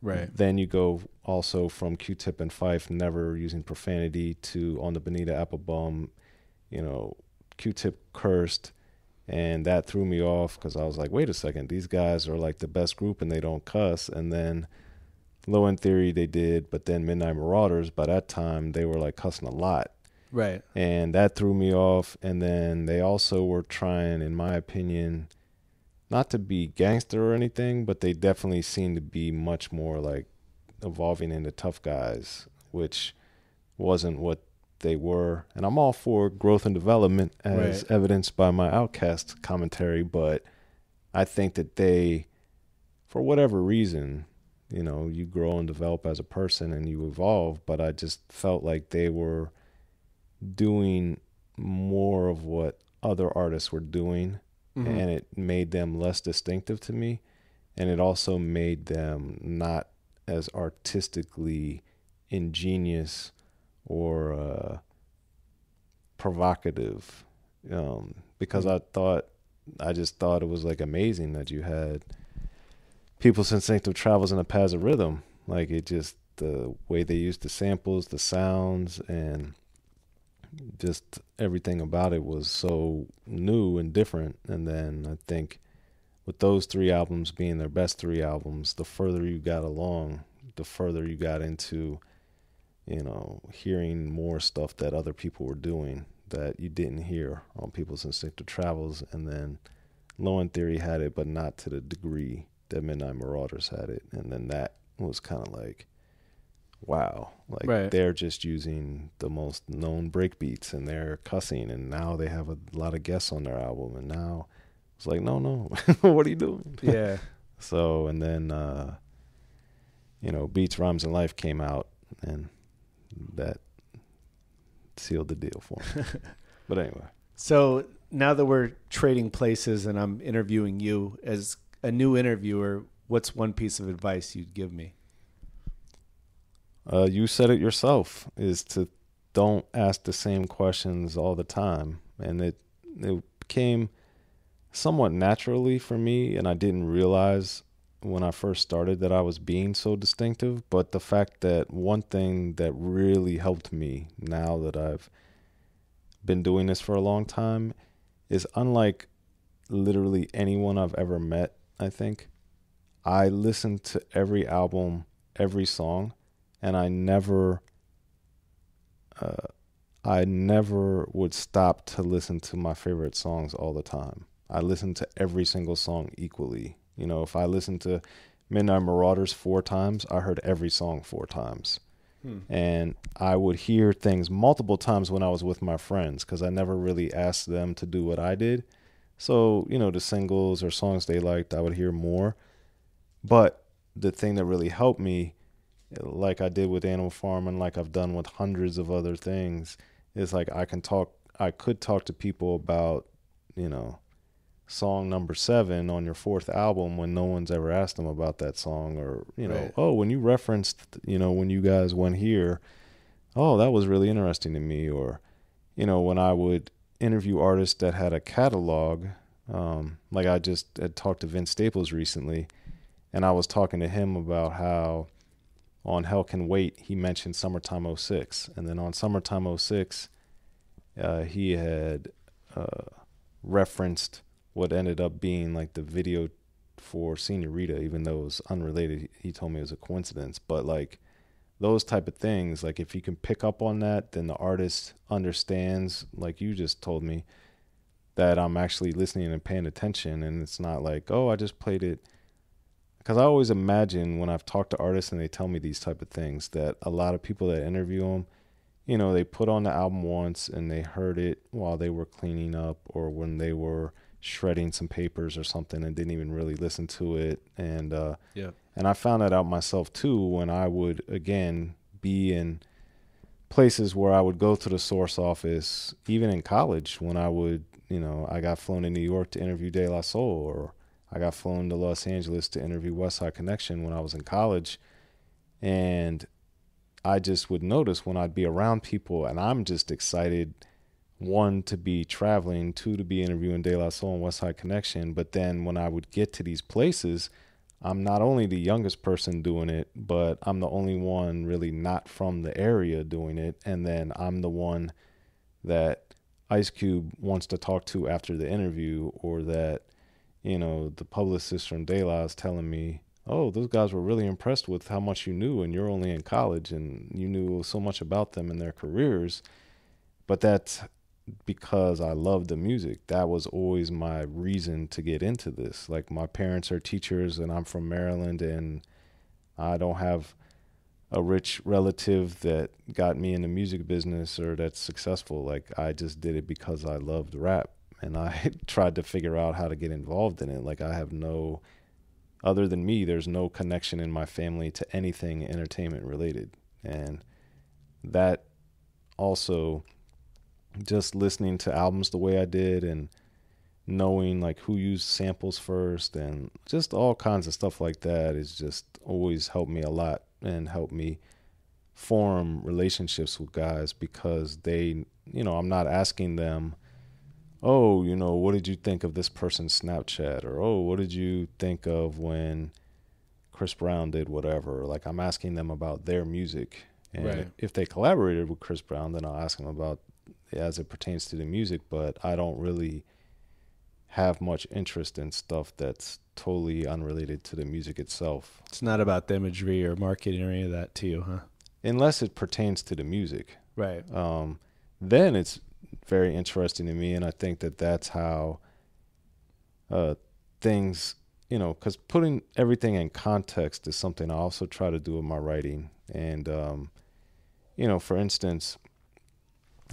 Right. Then you go also from Q-Tip and Fife, Never Using Profanity, to on the Bonita Applebum, you know, Q-Tip cursed. And that threw me off because I was like, wait a second, these guys are like the best group and they don't cuss. And then Low End Theory they did, but then Midnight Marauders, by that time, they were like cussing a lot. Right. And that threw me off. And then they also were trying, in my opinion... not to be gangster or anything, but they definitely seem to be much more like evolving into tough guys, which wasn't what they were. And I'm all for growth and development as right. evidenced by my Outkast commentary, but I think that they, for whatever reason, you know, you grow and develop as a person and you evolve, but I just felt like they were doing more of what other artists were doing. Mm-hmm. And it made them less distinctive to me. And it also made them not as artistically ingenious or uh, provocative. Um, because I thought, I just thought it was like amazing that you had People's Instinctive Travels in a Passive Rhythm. Like it just, the way they used the samples, the sounds, and just everything about it was so new and different. And then I think with those three albums being their best three albums, the further you got along, the further you got into, you know, hearing more stuff that other people were doing that you didn't hear on People's Instinctive Travels. And then Low End Theory had it, but not to the degree the Midnight Marauders had it, and then that was kind of like, wow, like right. they're just using the most known breakbeats and they're cussing, and now they have a lot of guests on their album, and now it's like, no, no, what are you doing? Yeah. So, and then, uh, you know, Beats, Rhymes, and Life came out, and that sealed the deal for me. But anyway. So now that we're trading places and I'm interviewing you as a new interviewer, what's one piece of advice you'd give me? Uh, you said it yourself, is to don't ask the same questions all the time. And it, it came somewhat naturally for me, and I didn't realize when I first started that I was being so distinctive. But the fact that one thing that really helped me now that I've been doing this for a long time is, unlike literally anyone I've ever met, I think, I listened to every album, every song, and I never, uh, I never would stop to listen to my favorite songs all the time. I listened to every single song equally. You know, if I listened to Midnight Marauders four times, I heard every song four times. Hmm. And I would hear things multiple times when I was with my friends, because I never really asked them to do what I did. So, you know, the singles or songs they liked, I would hear more. But the thing that really helped me, like I did with Animal Farm and like I've done with hundreds of other things, is like I can talk, I could talk to people about, you know, song number seven on your fourth album when no one's ever asked them about that song, or, you know, right. oh, when you referenced, you know, when you guys went here, oh, that was really interesting to me. Or, you know, when I would interview artists that had a catalog, um, like I just had talked to Vince Staples recently, and I was talking to him about how on Hell Can Wait, he mentioned Summertime oh six. And then on Summertime oh six, uh, he had uh, referenced what ended up being like the video for Senorita, even though it was unrelated. He told me it was a coincidence, but like those type of things, like if you can pick up on that, then the artist understands, like you just told me, that I'm actually listening and paying attention. And it's not like, oh, I just played it. Because I always imagine when I've talked to artists and they tell me these type of things, that a lot of people that interview them, you know, they put on the album once and they heard it while they were cleaning up or when they were shredding some papers or something, and didn't even really listen to it. And uh yeah and I found that out myself too, when I would again be in places where I would go to the Source office, even in college, when I would, you know, I got flown to New York to interview De La Soul, or I got flown to Los Angeles to interview Westside Connection when I was in college. And I just would notice when I'd be around people, and I'm just excited, one, to be traveling, two, to be interviewing De La Soul and Westside Connection. But then when I would get to these places, I'm not only the youngest person doing it, but I'm the only one really not from the area doing it. And then I'm the one that Ice Cube wants to talk to after the interview, or that, you know, the publicist from De La is telling me, oh, those guys were really impressed with how much you knew, and you're only in college, and you knew so much about them and their careers. But that's because I love the music. That was always my reason to get into this. Like, my parents are teachers, and I'm from Maryland, and I don't have a rich relative that got me in the music business or that's successful. Like, I just did it because I loved rap, and I tried to figure out how to get involved in it. Like, I have no, other than me, there's no connection in my family to anything entertainment related. And that also, just listening to albums the way I did, and knowing like who used samples first, and just all kinds of stuff like that, is just always helped me a lot, and helped me form relationships with guys, because they, you know, I'm not asking them, oh, you know, what did you think of this person's Snapchat? Or, oh, what did you think of when Chris Brown did whatever? Like, I'm asking them about their music. And right. if they collaborated with Chris Brown, then I'll ask them about as it pertains to the music, but I don't really have much interest in stuff that's totally unrelated to the music itself. It's not about the imagery or marketing or any of that to you, huh? Unless it pertains to the music. Right. Um, then it's very interesting to me, and I think that that's how uh, things you know, because putting everything in context is something I also try to do with my writing. And, um, you know, for instance,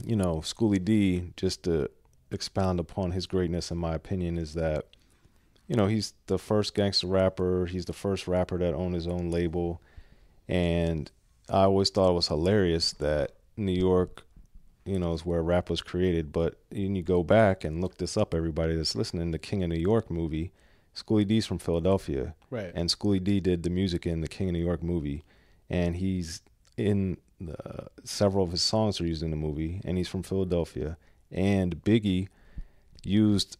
you know, Schoolly D, just to expound upon his greatness, in my opinion, is that, you know, he's the first gangster rapper. He's the first rapper that owned his own label. And I always thought it was hilarious that New York, you know, is where rap was created. But when you go back and look this up, everybody that's listening, the King of New York movie, Schoolly D's from Philadelphia. Right. And Schoolly D did the music in the King of New York movie. And he's in the, several of his songs are used in the movie. And he's from Philadelphia. And Biggie used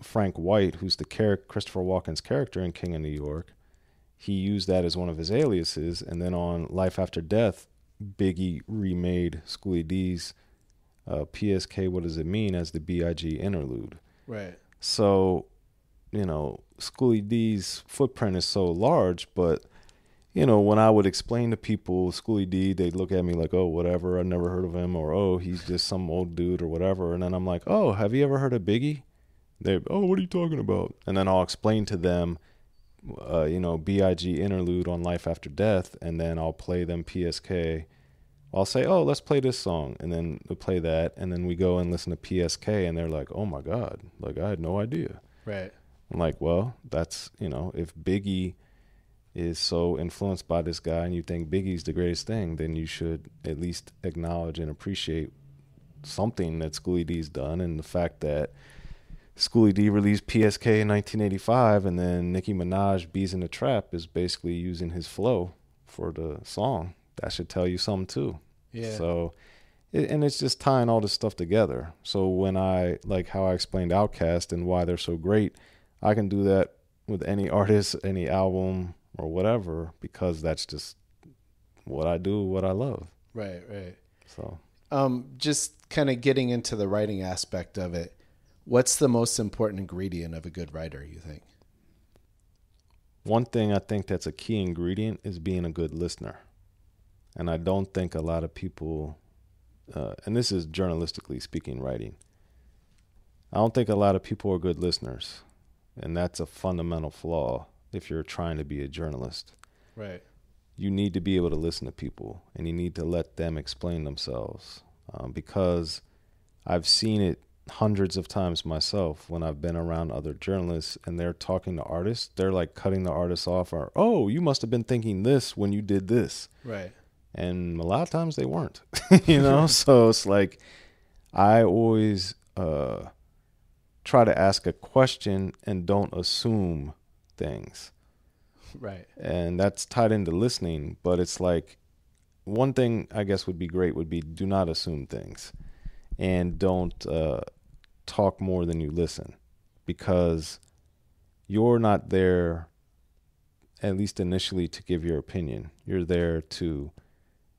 Frank White, who's the character, Christopher Walken's character in King of New York. He used that as one of his aliases. And then on Life After Death, Biggie remade Schoolly D's uh, P S K, What Does It Mean, as the B I G interlude. Right. So, you know, Schoolly D's footprint is so large, but, you know, when I would explain to people Schoolly D, they'd look at me like, oh, whatever, I never heard of him, or, oh, he's just some old dude or whatever. And then I'm like, oh, have you ever heard of Biggie? They, oh, what are you talking about? And then I'll explain to them, uh, you know, B I G interlude on Life After Death, and then I'll play them P S K. I'll say, oh, let's play this song, and then we'll play that, and then we go and listen to P S K, and they're like, oh, my God, like, I had no idea. Right. I'm like, well, that's, you know, if Biggie is so influenced by this guy and you think Biggie's the greatest thing, then you should at least acknowledge and appreciate something that Schoolly D's done, and the fact that Schoolly D released P S K in nineteen eighty-five and then Nicki Minaj, Bees in the Trap, is basically using his flow for the song. That should tell you something too. Yeah. So, and it's just tying all this stuff together. So when I, like how I explained Outkast and why they're so great, I can do that with any artist, any album, or whatever, because that's just what I do, what I love. Right, right. So, um, just kind of getting into the writing aspect of it, what's the most important ingredient of a good writer, you think? One thing I think that's a key ingredient is being a good listener. And I don't think a lot of people, uh, and this is journalistically speaking, writing, I don't think a lot of people are good listeners. And that's a fundamental flaw if you're trying to be a journalist. Right. You need to be able to listen to people, and you need to let them explain themselves, um, because I've seen it hundreds of times myself when I've been around other journalists and they're talking to artists. They're like cutting the artists off, or, oh, you must have been thinking this when you did this. Right. And a lot of times they weren't, you know? So it's like I always... Uh, try to ask a question and don't assume things. Right. And that's tied into listening, but it's like one thing I guess would be great would be do not assume things, and don't uh, talk more than you listen, because you're not there, at least initially, to give your opinion. You're there to,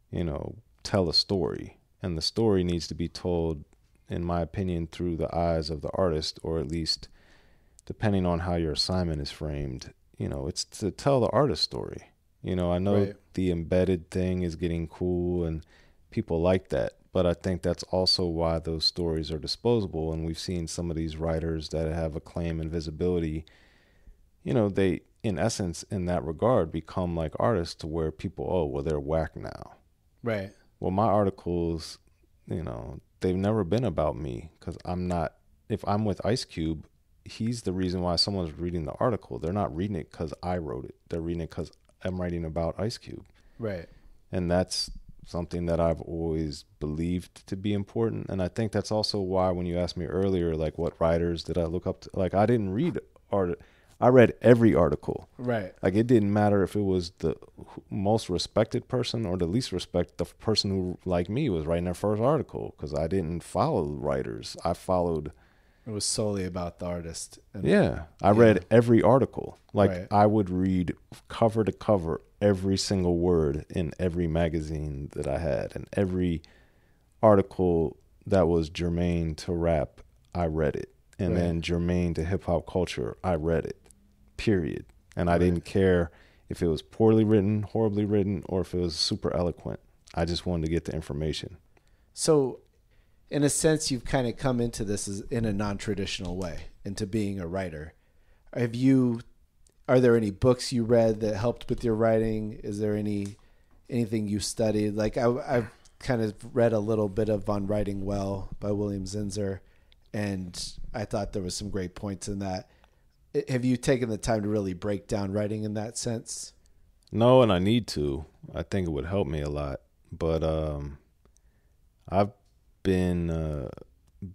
you know, tell a story, and the story needs to be told, in my opinion, through the eyes of the artist, or at least depending on how your assignment is framed, you know, it's to tell the artist story. You know, I know right. The embedded thing is getting cool and people like that, but I think that's also why those stories are disposable. And we've seen some of these writers that have acclaim and visibility, you know, they, in essence, in that regard, become like artists to where people, oh, well, they're whack now. Right. Well, my articles, you know, they've never been about me, because I'm not, if I'm with Ice Cube, he's the reason why someone's reading the article. They're not reading it because I wrote it. They're reading it because I'm writing about Ice Cube. Right. And that's something that I've always believed to be important. And I think that's also why when you asked me earlier, like, what writers did I look up to? Like, I didn't read art. I read every article. Right. Like, it didn't matter if it was the most respected person or the least respected. The person who, like me, was writing their first article, because I didn't follow writers. I followed. It was solely about the artist. And yeah. I yeah. read every article. Like, right. I would read cover to cover every single word in every magazine that I had, and every article that was germane to rap, I read it. And right. then germane to hip hop culture, I read it. Period. And I right. didn't care if it was poorly written, horribly written, or if it was super eloquent. I just wanted to get the information. So in a sense, you've kind of come into this as, in a non-traditional way, into being a writer. Have you Are there any books you read that helped with your writing? Is there any anything you studied? Like I, I've kind of read a little bit of On Writing Well by William Zinzer, and I thought there was some great points in that. Have you taken the time to really break down writing in that sense? No, and I need to. I think it would help me a lot. But um, I've been uh,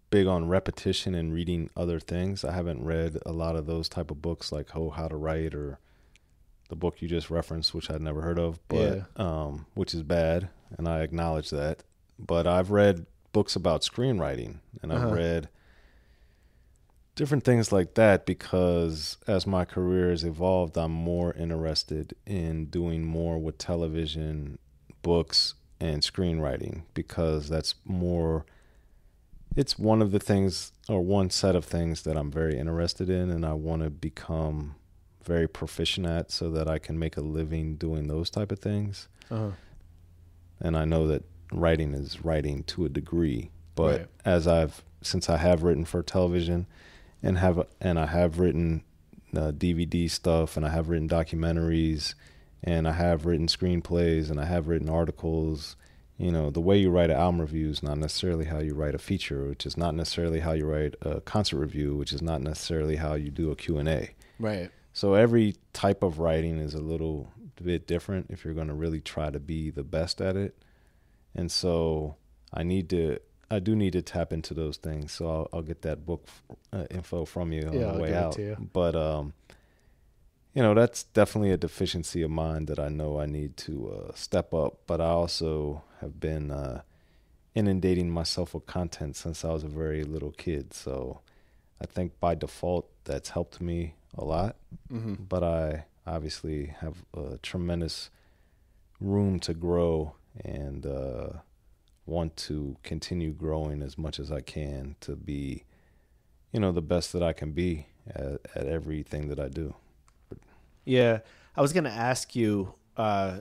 big on repetition and reading other things. I haven't read a lot of those type of books like oh, How to Write or the book you just referenced, which I'd never heard of, but yeah. um, which is bad, and I acknowledge that. But I've read books about screenwriting, and I've uh-huh. read different things like that because as my career has evolved, I'm more interested in doing more with television, books, and screenwriting because that's more, it's one of the things or one set of things that I'm very interested in and I want to become very proficient at so that I can make a living doing those type of things. Uh-huh. And I know that writing is writing to a degree, but right. as I've, since I have written for television, And have and I have written uh, D V D stuff, and I have written documentaries, and I have written screenplays, and I have written articles. You know, the way you write an album review is not necessarily how you write a feature, which is not necessarily how you write a concert review, which is not necessarily how you do a Q and A. Right. So every type of writing is a little bit different if you're going to really try to be the best at it. And so I need to... I do need to tap into those things, so I'll, I'll get that book uh, info from you on yeah, the I'll way out. To you. But um, you know, that's definitely a deficiency of mine that I know I need to uh, step up. But I also have been uh, inundating myself with content since I was a very little kid, so I think by default that's helped me a lot. Mm-hmm. But I obviously have a tremendous room to grow and. Uh, want to continue growing as much as I can to be, you know, the best that I can be at, at everything that I do. Yeah. I was going to ask you, uh,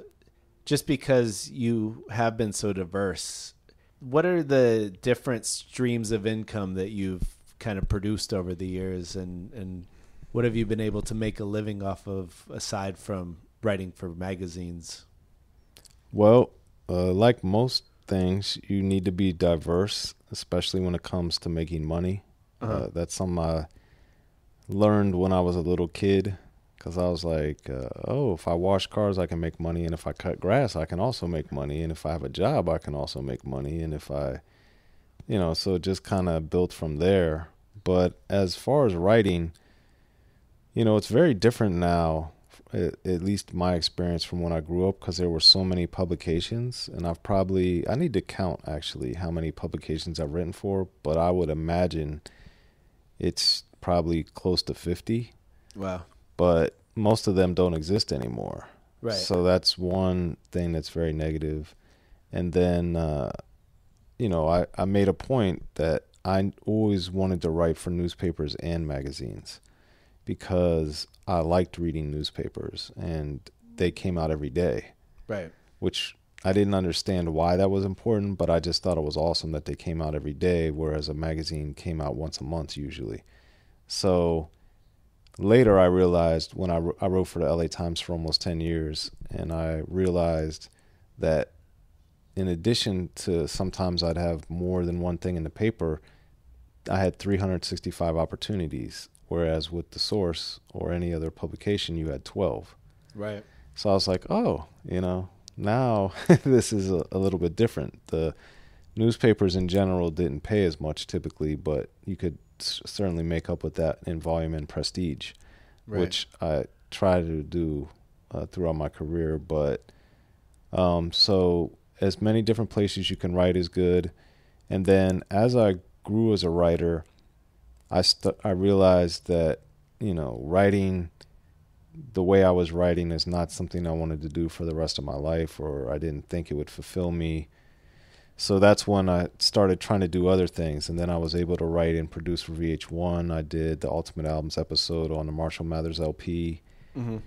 just because you have been so diverse, what are the different streams of income that you've kind of produced over the years? And, and what have you been able to make a living off of aside from writing for magazines? Well, uh, like most things, you need to be diverse, especially when it comes to making money. Uh-huh. Uh, that's something I learned when I was a little kid because I was like, uh, oh, if I wash cars, I can make money. And if I cut grass, I can also make money. And if I have a job, I can also make money. And if I, you know, so it just kind of built from there. But as far as writing, you know, it's very different now. At least my experience from when I grew up, because there were so many publications, and I've probably, I need to count actually how many publications I've written for, but I would imagine it's probably close to fifty. Wow. But most of them don't exist anymore. Right. So that's one thing that's very negative. And then, uh, you know, I, I made a point that I always wanted to write for newspapers and magazines because I liked reading newspapers and they came out every day. Right. Which I didn't understand why that was important, but I just thought it was awesome that they came out every day, whereas a magazine came out once a month usually. So later I realized when I, I wrote for the L A Times for almost ten years, and I realized that in addition to sometimes I'd have more than one thing in the paper, I had three hundred sixty-five opportunities. Whereas with The Source or any other publication, you had twelve. Right. So I was like, oh, you know, now this is a, a little bit different. The newspapers in general didn't pay as much typically, but you could s- certainly make up with that in volume and prestige, right. which I try to do uh, throughout my career. But um, so as many different places you can write is good. And then as I grew as a writer, I st- I realized that, you know, writing the way I was writing is not something I wanted to do for the rest of my life, or I didn't think it would fulfill me. So that's when I started trying to do other things. And then I was able to write and produce for V H one. I did the Ultimate Albums episode on the Marshall Mathers L P. Mm-hmm.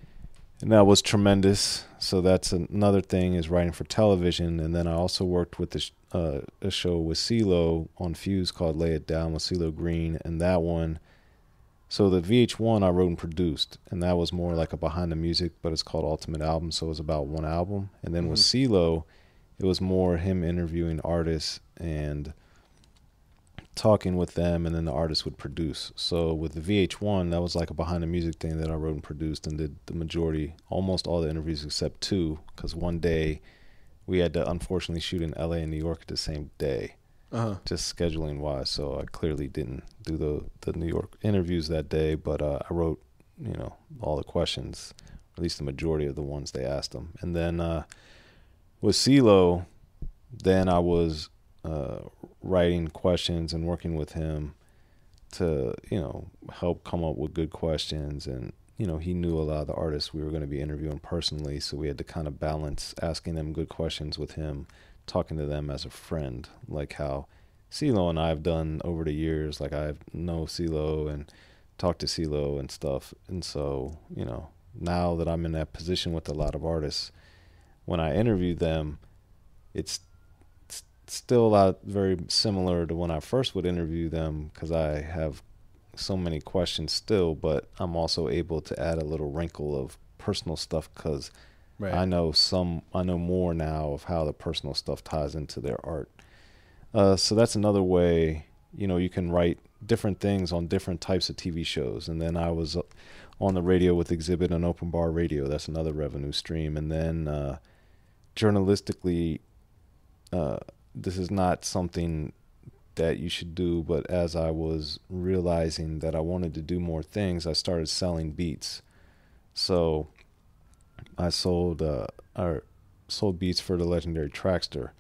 And that was tremendous. So that's another thing is writing for television. And then I also worked with the sh- uh, a show with CeeLo on Fuse called Lay It Down with CeeLo Green. And that one So the V H one I wrote and produced, and that was more like a behind the music, but it's called Ultimate Album, so it was about one album. And then mm-hmm. with CeeLo, it was more him interviewing artists and talking with them, and then the artist would produce. So with the V H one, that was like a behind the music thing that I wrote and produced and did the majority, almost all the interviews except two, because one day we had to unfortunately shoot in L A and New York at the same day. Uh-huh. Just scheduling wise, so I clearly didn't do the the New York interviews that day, but uh, I wrote, you know, all the questions, at least the majority of the ones they asked them. And then uh, with CeeLo, then I was uh, writing questions and working with him to, you know, help come up with good questions. And, you know, he knew a lot of the artists we were going to be interviewing personally, so we had to kind of balance asking them good questions with him talking to them as a friend, like how CeeLo and I have done over the years. Like I know CeeLo and talked to CeeLo and stuff. And so, you know, now that I'm in that position with a lot of artists, when I interview them, it's, it's still a lot very similar to when I first would interview them, because I have so many questions still, but I'm also able to add a little wrinkle of personal stuff, because right. I know some, I know more now of how the personal stuff ties into their art. Uh, so that's another way, you know, you can write different things on different types of T V shows. And then I was on the radio with Exhibit and Open Bar Radio. That's another revenue stream. And then uh, journalistically, uh, this is not something that you should do, but as I was realizing that I wanted to do more things, I started selling beats. So I sold uh, or sold beats for the legendary Traxtor,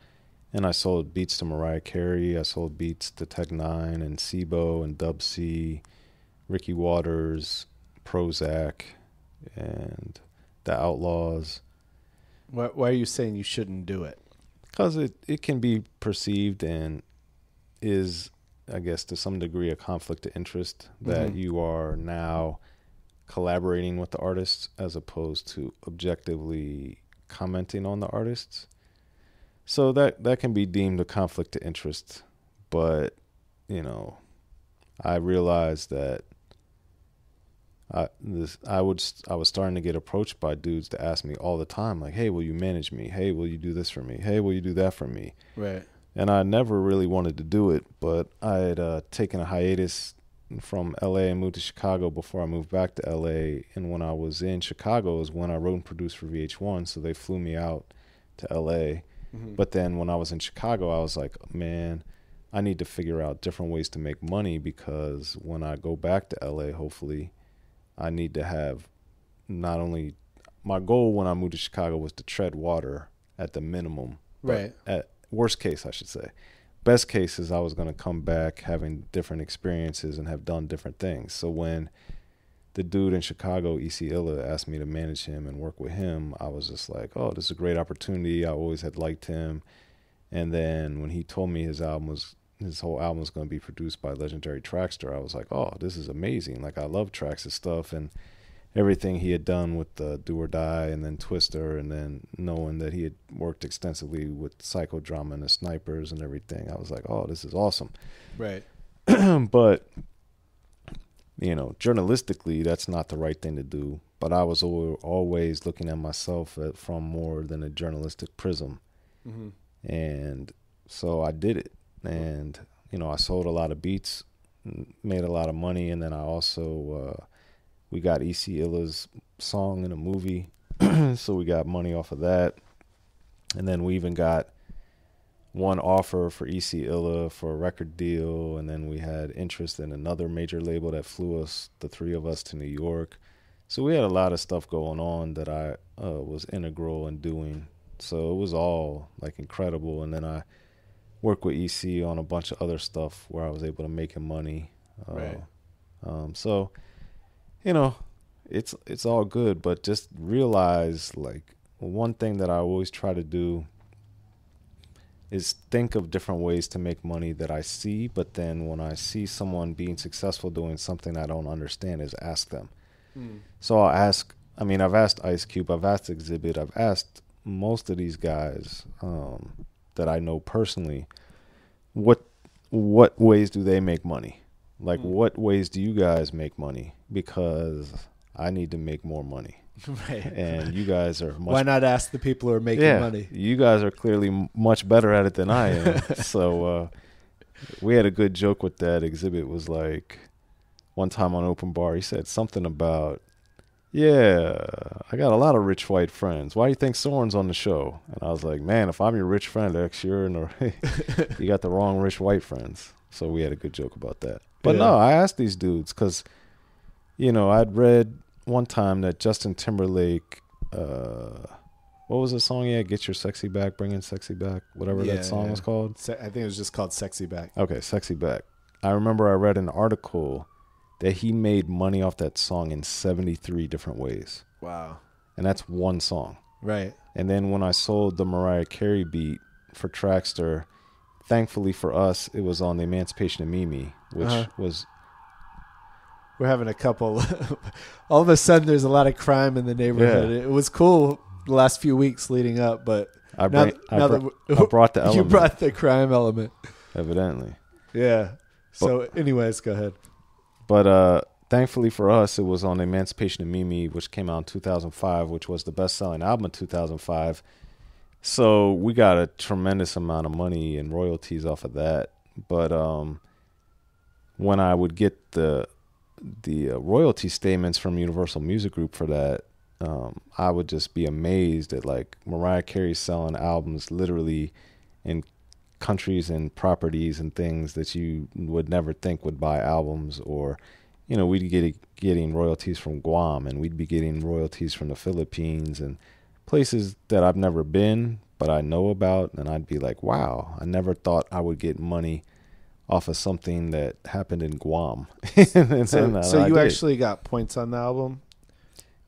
and I sold beats to Mariah Carey. I sold beats to Tech Nine and Sebo and Dub C, Ricky Waters, Prozac, and the Outlaws. Why, why are you saying you shouldn't do it? Because it, it can be perceived and is, I guess, to some degree a conflict of interest that mm-hmm. you are now collaborating with the artists as opposed to objectively commenting on the artists. So that, that can be deemed a conflict of interest. But, you know, I realized that I, this, I, would, I was starting to get approached by dudes to ask me all the time, like, hey, will you manage me? Hey, will you do this for me? Hey, will you do that for me? Right. And I never really wanted to do it, but I had uh, taken a hiatus from L A and moved to Chicago before I moved back to L A. And when I was in Chicago is when I wrote and produced for V H one. So they flew me out to L A. Mm-hmm. But then when I was in Chicago, I was like, man, I need to figure out different ways to make money, because when I go back to L A, hopefully I need to have not only my goal when I moved to Chicago was to tread water at the minimum, right? At worst case, I should say. Best case is I was going to come back having different experiences and have done different things. So when the dude in Chicago, E C Illa, asked me to manage him and work with him, I was just like, oh, this is a great opportunity. I always had liked him. And then when he told me his album was, his whole album was going to be produced by legendary Traxtor, I was like, oh, this is amazing. Like, I love Trax's stuff and everything he had done with the uh, Do or Die and then Twister, and then knowing that he had worked extensively with Psychodrama and the Snipers and everything, I was like, oh, this is awesome. Right. But, you know, journalistically, that's not the right thing to do. But I was always looking at myself at, from more than a journalistic prism. Mm-hmm. And so I did it. And, you know, I sold a lot of beats, made a lot of money, and then I also... Uh, we got E C Illa's song in a movie, so we got money off of that. And then we even got one offer for E C Illa for a record deal, and then we had interest in another major label that flew us, the three of us, to New York. So we had a lot of stuff going on that I uh, was integral in doing. So it was all, like, incredible. And then I worked with E C on a bunch of other stuff where I was able to make him money. Uh, right. Um, so... you know, it's it's all good, but just realize, like, one thing that I always try to do is think of different ways to make money that I see, but then when I see someone being successful doing something I don't understand, is ask them. Mm. So I'll ask, I mean, I've asked Ice Cube, I've asked Exhibit, I've asked most of these guys um, that I know personally, what what ways do they make money? Like, mm-hmm. what ways do you guys make money? Because I need to make more money. Right. And you guys are much... Why not ask the people who are making yeah, money? You guys are clearly much better at it than I am. So uh, we had a good joke with that. Exhibit was like, one time on Open Bar, he said something about, yeah, I got a lot of rich white friends. Why do you think Soren's on the show? And I was like, man, if I'm your rich friend, X, you're in the... you got the wrong rich white friends. So we had a good joke about that. But yeah. no, I asked these dudes because, you know, I'd read one time that Justin Timberlake, uh, what was the song? Yeah, Get Your Sexy Back, Bring In Sexy Back, whatever yeah, that song yeah. was called. Se- I think it was just called Sexy Back. Okay, Sexy Back. I remember I read an article that he made money off that song in seventy-three different ways. Wow. And that's one song. Right. And then when I sold the Mariah Carey beat for Trackster, thankfully for us, it was on The Emancipation of Mimi, which uh-huh. was... We're having a couple. All of a sudden, there's a lot of crime in the neighborhood. Yeah. It was cool the last few weeks leading up, but I, bring, now, I, now br- that I brought the element. You brought the crime element. Evidently. Yeah. So but, anyways, go ahead. But uh, thankfully for us, it was on The Emancipation of Mimi, which came out in two thousand five, which was the best-selling album in two thousand five. So we got a tremendous amount of money and royalties off of that. But um, when I would get the the uh, royalty statements from Universal Music Group for that, um, I would just be amazed at, like, Mariah Carey selling albums literally in countries and properties and things that you would never think would buy albums. Or, you know, we'd get getting royalties from Guam, and we'd be getting royalties from the Philippines and places that I've never been, but I know about, and I'd be like, wow, I never thought I would get money off of something that happened in Guam. and so so you did. Actually got points on the album?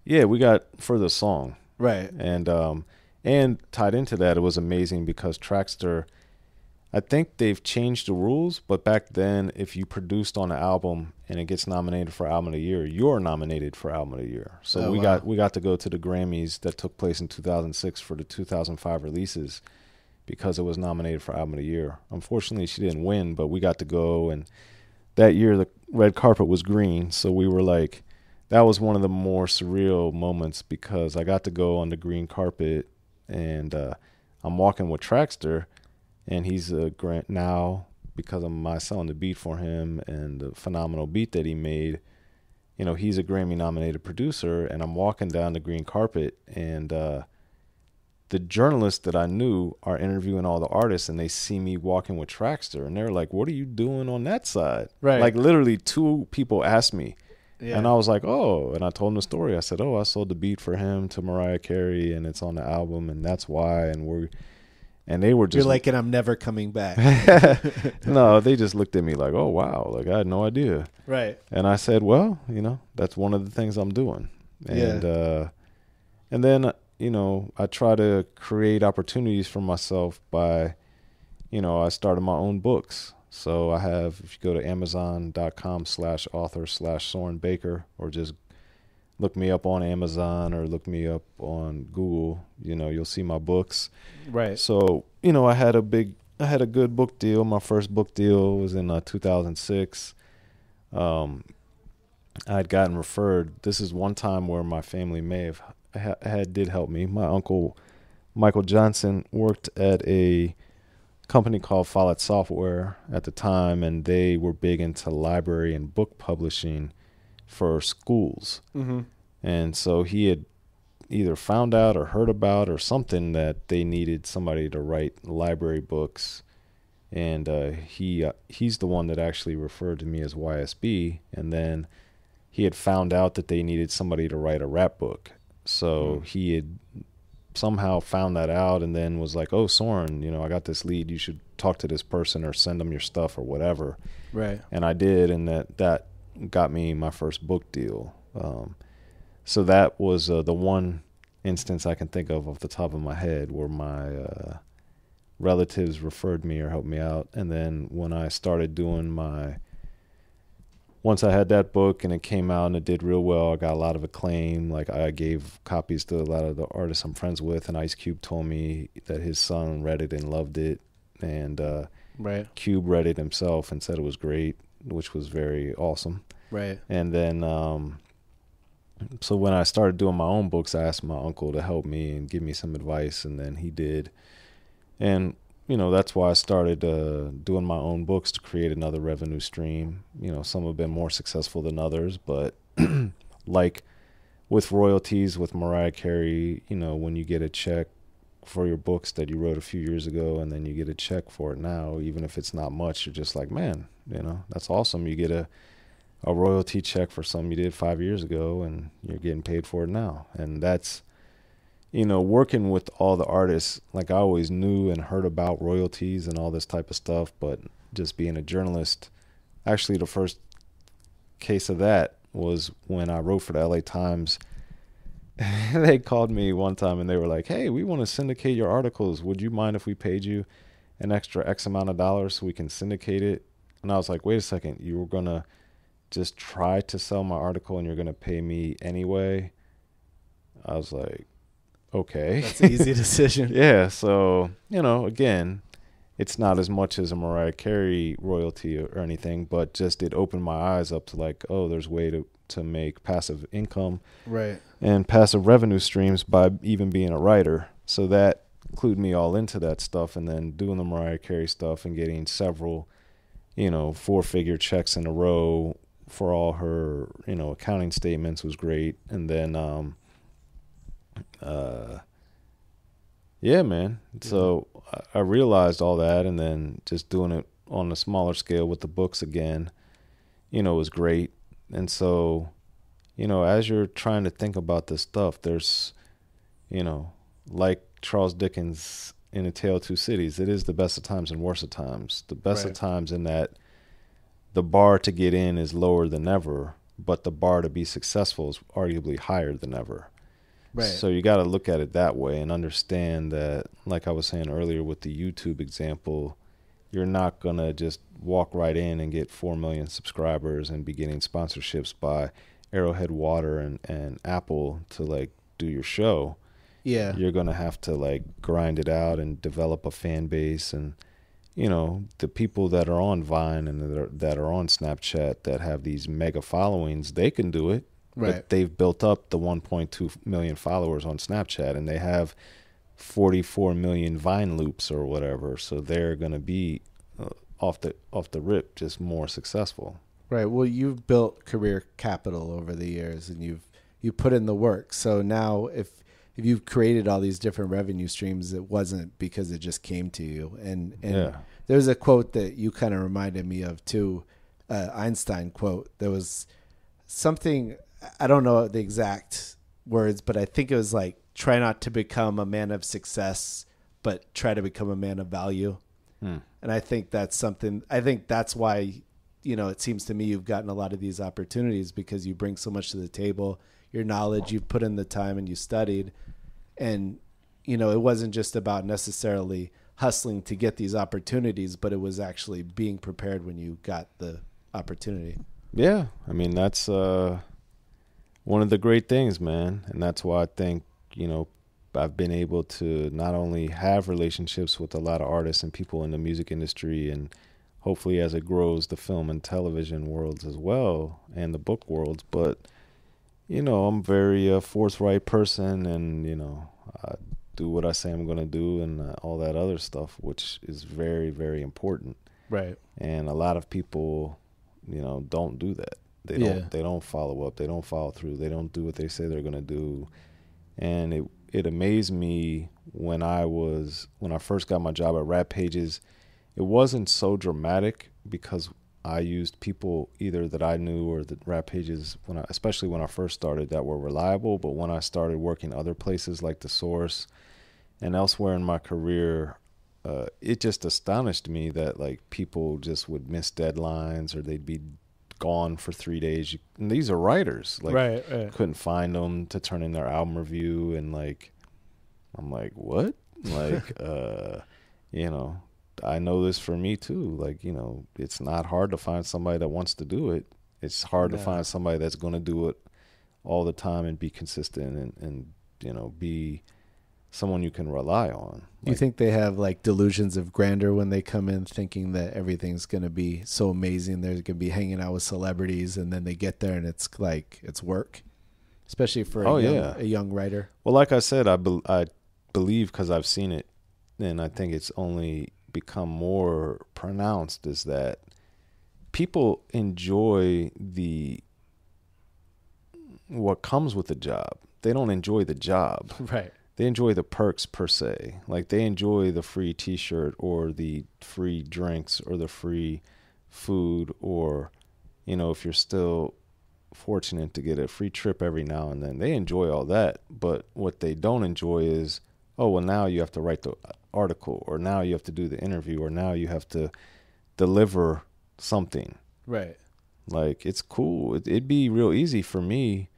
Yeah, we got for the song. Right. And um, and tied into that, it was amazing because Trackster, I think they've changed the rules, but back then, if you produced on an album and it gets nominated for Album of the Year, you're nominated for Album of the Year. So oh, we wow. got we got to go to the Grammys that took place in two thousand six for the two thousand five releases, because it was nominated for Album of the Year. Unfortunately, she didn't win, but we got to go. And that year, the red carpet was green. So we were like, that was one of the more surreal moments, because I got to go on the green carpet, and uh, I'm walking with Trackster, and he's a grant now, because of my selling the beat for him and the phenomenal beat that he made. You know, he's a Grammy-nominated producer, and I'm walking down the green carpet, and uh, the journalists that I knew are interviewing all the artists, and they see me walking with Trackster, and they're like, what are you doing on that side? Right. Like, literally two people asked me. Yeah. And I was like, oh, and I told them the story. I said, oh, I sold the beat for him to Mariah Carey, and it's on the album, and that's why. And we're, and they were just, you're like, and I'm never coming back. No, they just looked at me like, oh, wow. Like, I had no idea. Right. And I said, well, you know, that's one of the things I'm doing. And, yeah. uh, and then, you know, I try to create opportunities for myself by, you know, I started my own books. So I have, if you go to amazon.com slash author slash Soren Baker, or just look me up on Amazon or look me up on Google, you know, you'll see my books. Right. So, you know, I had a big, I had a good book deal. My first book deal was in uh, two thousand six. Um, I had gotten referred. This is one time where my family may have had did help me. My uncle Michael Johnson worked at a company called Follett Software at the time, and they were big into library and book publishing for schools. Mm-hmm. And so he had either found out or heard about or something that they needed somebody to write library books, and uh, he uh, he's the one that actually referred to me as Y S B, and then he had found out that they needed somebody to write a rap book. So he had somehow found that out, and then was like, oh, Soren, you know, I got this lead. You should talk to this person or send them your stuff or whatever. Right. And I did, and that, that got me my first book deal. Um, so that was uh, the one instance I can think of off the top of my head where my uh, relatives referred me or helped me out. And then when I started doing my... Once I had that book and it came out and it did real well, I got a lot of acclaim. Like, I gave copies to a lot of the artists I'm friends with, and Ice Cube told me that his son read it and loved it. And uh, right. Cube read it himself and said it was great. which was very awesome. Right. And then, um, so when I started doing my own books, I asked my uncle to help me and give me some advice, and then he did. And, you know, that's why I started uh, doing my own books, to create another revenue stream. You know, some have been more successful than others, but like with royalties, with Mariah Carey, you know, when you get a check for your books that you wrote a few years ago, and then you get a check for it now, even if it's not much, you're just like, man, you know, that's awesome. You get a a royalty check for something you did five years ago, and you're getting paid for it now. And that's, you know, working with all the artists, like I always knew and heard about royalties and all this type of stuff, but just being a journalist, actually the first case of that was when I wrote for the L A Times. They called me one time and they were like, hey, we want to syndicate your articles. Would you mind if we paid you an extra X amount of dollars so we can syndicate it? And I was like, wait a second, you were going to just try to sell my article and you're going to pay me anyway? I was like, okay. That's an easy decision. Yeah. So, you know, again, it's not as much as a Mariah Carey royalty or anything, but just it opened my eyes up to like, oh, there's a way to, to make passive income, right, and passive revenue streams by even being a writer. So that clued me all into that stuff. And then doing the Mariah Carey stuff and getting several, you know, four figure checks in a row for all her, you know, accounting statements was great. And then, um, uh, yeah, man. Yeah. So I realized all that, and then just doing it on a smaller scale with the books again, you know, was great. And so, you know, as you're trying to think about this stuff, there's, you know, like Charles Dickens in A Tale of Two Cities, it is the best of times and worst of times. The best right. of times in that the bar to get in is lower than ever, but the bar to be successful is arguably higher than ever. Right. So you got to look at it that way and understand that, like I was saying earlier with the YouTube example, you're not going to just walk right in and get four million subscribers and be getting sponsorships by Arrowhead Water and, and Apple to like do your show. Yeah. You're going to have to like grind it out and develop a fan base. And, you know, the people that are on Vine and that are, that are on Snapchat that have these mega followings, they can do it. Right. But they've built up the one point two million followers on Snapchat, and they have forty-four million Vine loops or whatever. So they're going to be uh, off the off the rip just more successful. Right. Well, you've built career capital over the years, and you've you put in the work. So now, if if you've created all these different revenue streams, it wasn't because it just came to you. And and yeah. there's a quote that you kind of reminded me of too, uh, Einstein quote. There was something. I don't know the exact words, but I think it was like, try not to become a man of success, but try to become a man of value. Hmm. And I think that's something, I think that's why, you know, it seems to me you've gotten a lot of these opportunities, because you bring so much to the table, your knowledge, you put in the time and you studied. And, you know, it wasn't just about necessarily hustling to get these opportunities, but it was actually being prepared when you got the opportunity. Yeah. I mean, that's, uh, one of the great things, man. And that's why I think, you know, I've been able to not only have relationships with a lot of artists and people in the music industry, and hopefully as it grows, the film and television worlds as well, and the book worlds, but, you know, I'm very uh, forthright person, and, you know, I do what I say I'm going to do, and uh, all that other stuff, which is very, very important. Right. And a lot of people, you know, don't do that. They don't, yeah. they don't follow up. They don't follow through. They don't do what they say they're going to do. And it, it amazed me when I was, when I first got my job at Rap Pages, it wasn't so dramatic because I used people either that I knew or that Rap Pages, when I, especially when I first started, that were reliable. But when I started working other places like The Source and elsewhere in my career, uh, it just astonished me that like people just would miss deadlines, or they'd be gone for three days, and these are writers, like right, right. couldn't find them to turn in their album review, and like I'm like, what? Like uh you know, I know this for me too, like, you know, it's not hard to find somebody that wants to do it. It's hard yeah. to find somebody that's going to do it all the time and be consistent, and, and you know, be someone you can rely on. Do like, you think they have like delusions of grandeur when they come in thinking that everything's going to be so amazing? They're going to be hanging out with celebrities, and then they get there and it's like, it's work, especially for a, oh, young, yeah. a young writer. Well, like I said, I, be- I believe because I've seen it, and I think it's only become more pronounced, is that people enjoy the, what comes with the job. They don't enjoy the job. Right. They enjoy the perks per se. Like they enjoy the free t-shirt or the free drinks or the free food, or, you know, if you're still fortunate to get a free trip every now and then, they enjoy all that. But what they don't enjoy is, oh, well, now you have to write the article, or now you have to do the interview, or now you have to deliver something. Right. Like it's cool. It'd be real easy for me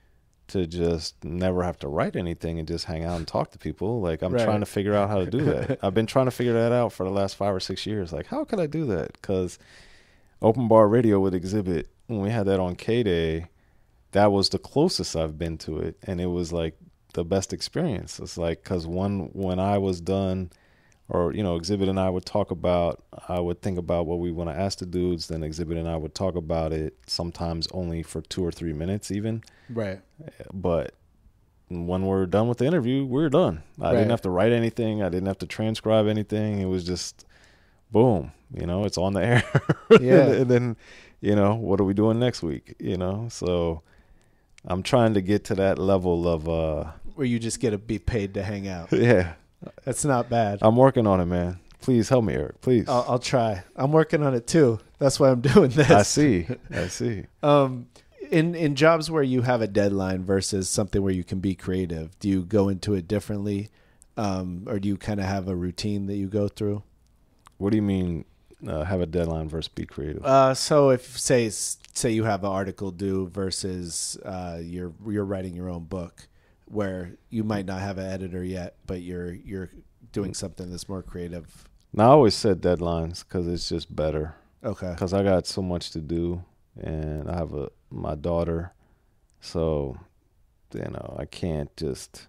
to just never have to write anything and just hang out and talk to people. Like I'm right. trying to figure out how to do that. I've been trying to figure that out for the last five or six years. Like, how could I do that? Because Open Bar Radio with Exhibit, when we had that on K-Day, that was the closest I've been to it. And it was like the best experience. It's like, because one, when I was done, or, you know, Exhibit and I would talk about, I would think about what we want to ask the dudes. Then Exhibit and I would talk about it, sometimes only for two or three minutes even. Right. But when we're done with the interview, we're done. I right. didn't have to write anything. I didn't have to transcribe anything. It was just, boom, you know, it's on the air. Yeah. And then, you know, what are we doing next week? You know, so I'm trying to get to that level of. Uh, Where you just get to be paid to hang out. Yeah. That's not bad. I'm working on it, man. Please help me, Eric. Please. I'll, I'll try. I'm working on it too. That's why I'm doing this. I see. I see. um, in in jobs where you have a deadline versus something where you can be creative, do you go into it differently, um, or do you kind of have a routine that you go through? What do you mean, uh, have a deadline versus be creative? Uh, so if say say you have an article due versus uh, you're you're writing your own book, where you might not have an editor yet, but you're you're doing something that's more creative. Now, I always set deadlines because it's just better. Okay. Because I got so much to do, and I have a my daughter, so you know I can't just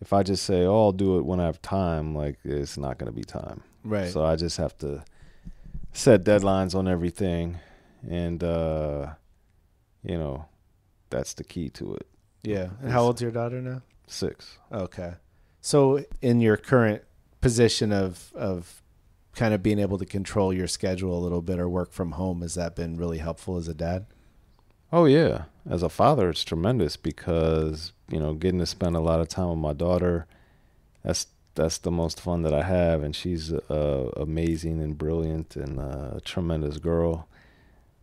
if I just say, oh, I'll do it when I have time. Like it's not going to be time. Right. So I just have to set deadlines on everything, and uh, you know that's the key to it. Yeah. And how old's your daughter now? Six. Okay. So in your current position of of kind of being able to control your schedule a little bit or work from home, has that been really helpful as a dad? Oh, yeah. As a father, it's tremendous because, you know, getting to spend a lot of time with my daughter, that's that's the most fun that I have. And she's uh, amazing and brilliant and a tremendous girl.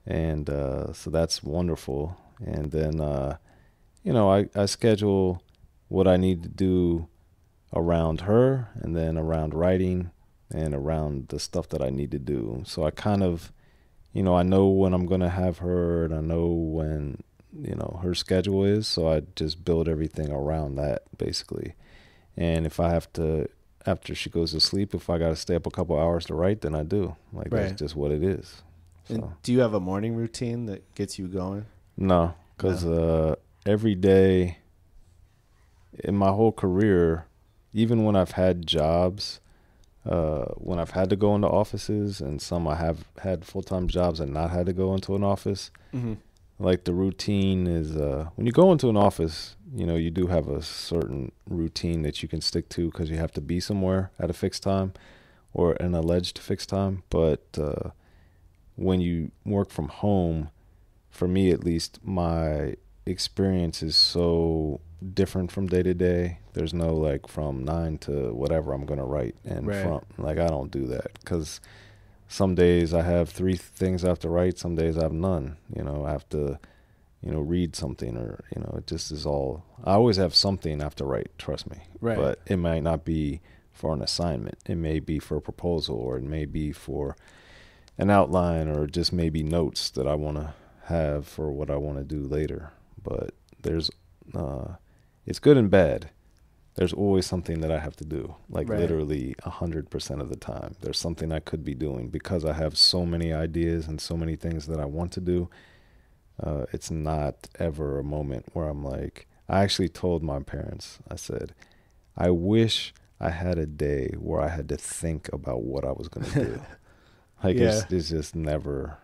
And uh, so that's wonderful. And then... Uh, You know, I, I schedule what I need to do around her and then around writing and around the stuff that I need to do. So I kind of, you know, I know when I'm going to have her and I know when, you know, her schedule is. So I just build everything around that basically. And if I have to, after she goes to sleep, if I got to stay up a couple hours to write, then I do. Like right. That's just what it is. So. And do you have a morning routine that gets you going? No, because... No. Uh, Every day in my whole career, even when I've had jobs, uh, when I've had to go into offices, and some I have had full-time jobs and not had to go into an office, mm-hmm. like the routine is uh, when you go into an office, you know, you do have a certain routine that you can stick to because you have to be somewhere at a fixed time or an alleged fixed time. But uh, when you work from home, for me at least, my experience is so different from day to day. There's no like from nine to whatever I'm gonna write and right. from like I don't do that because some days I have three things I have to write, some days I have none. You know, I have to, you know, read something or you know, it just is all. I always have something I have to write. Trust me. Right. But it might not be for an assignment. It may be for a proposal or it may be for an outline or just maybe notes that I want to have for what I want to do later. But there's, uh, it's good and bad. There's always something that I have to do, like right. literally one hundred percent of the time. There's something I could be doing because I have so many ideas and so many things that I want to do. Uh, it's not ever a moment where I'm like, I actually told my parents, I said, I wish I had a day where I had to think about what I was going to do. Like yeah. it's, it's just never,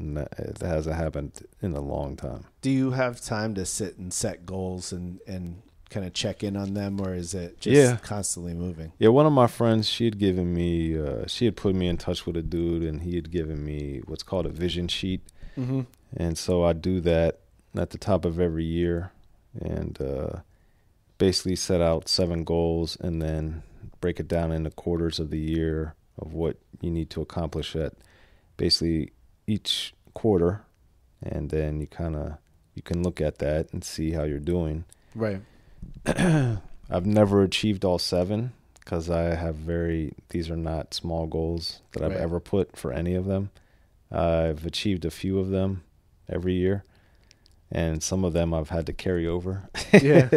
it hasn't happened in a long time. Do you have time to sit and set goals and, and kind of check in on them, or is it just yeah. constantly moving? Yeah. One of my friends, she had given me, uh, she had put me in touch with a dude, and he had given me what's called a vision sheet. Mm-hmm. And so I do that at the top of every year, and uh, basically set out seven goals and then break it down into quarters of the year of what you need to accomplish at basically each quarter, and then you kind of you can look at that and see how you're doing. Right. I've never achieved all seven, because I have very these are not small goals that I've right. ever put for any of them. I've achieved a few of them every year, and some of them I've had to carry over. Yeah.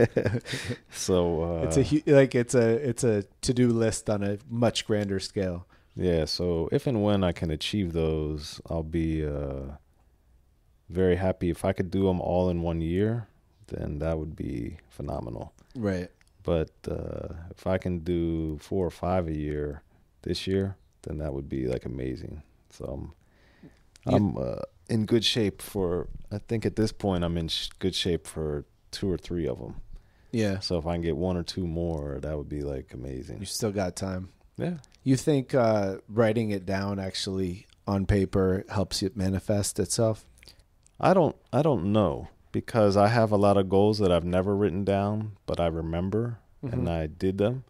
So uh, it's a like it's a it's a to-do list on a much grander scale. Yeah, so if and when I can achieve those, I'll be uh, very happy. If I could do them all in one year, then that would be phenomenal. Right. But uh, if I can do four or five a year this year, then that would be like amazing. So I'm, I'm uh, in good shape for, I think at this point I'm in sh- good shape for two or three of them. Yeah. So if I can get one or two more, that would be like amazing. You still got time. Yeah. You think uh, writing it down actually on paper helps it manifest itself? I don't I don't know, because I have a lot of goals that I've never written down, but I remember mm-hmm. and I did them.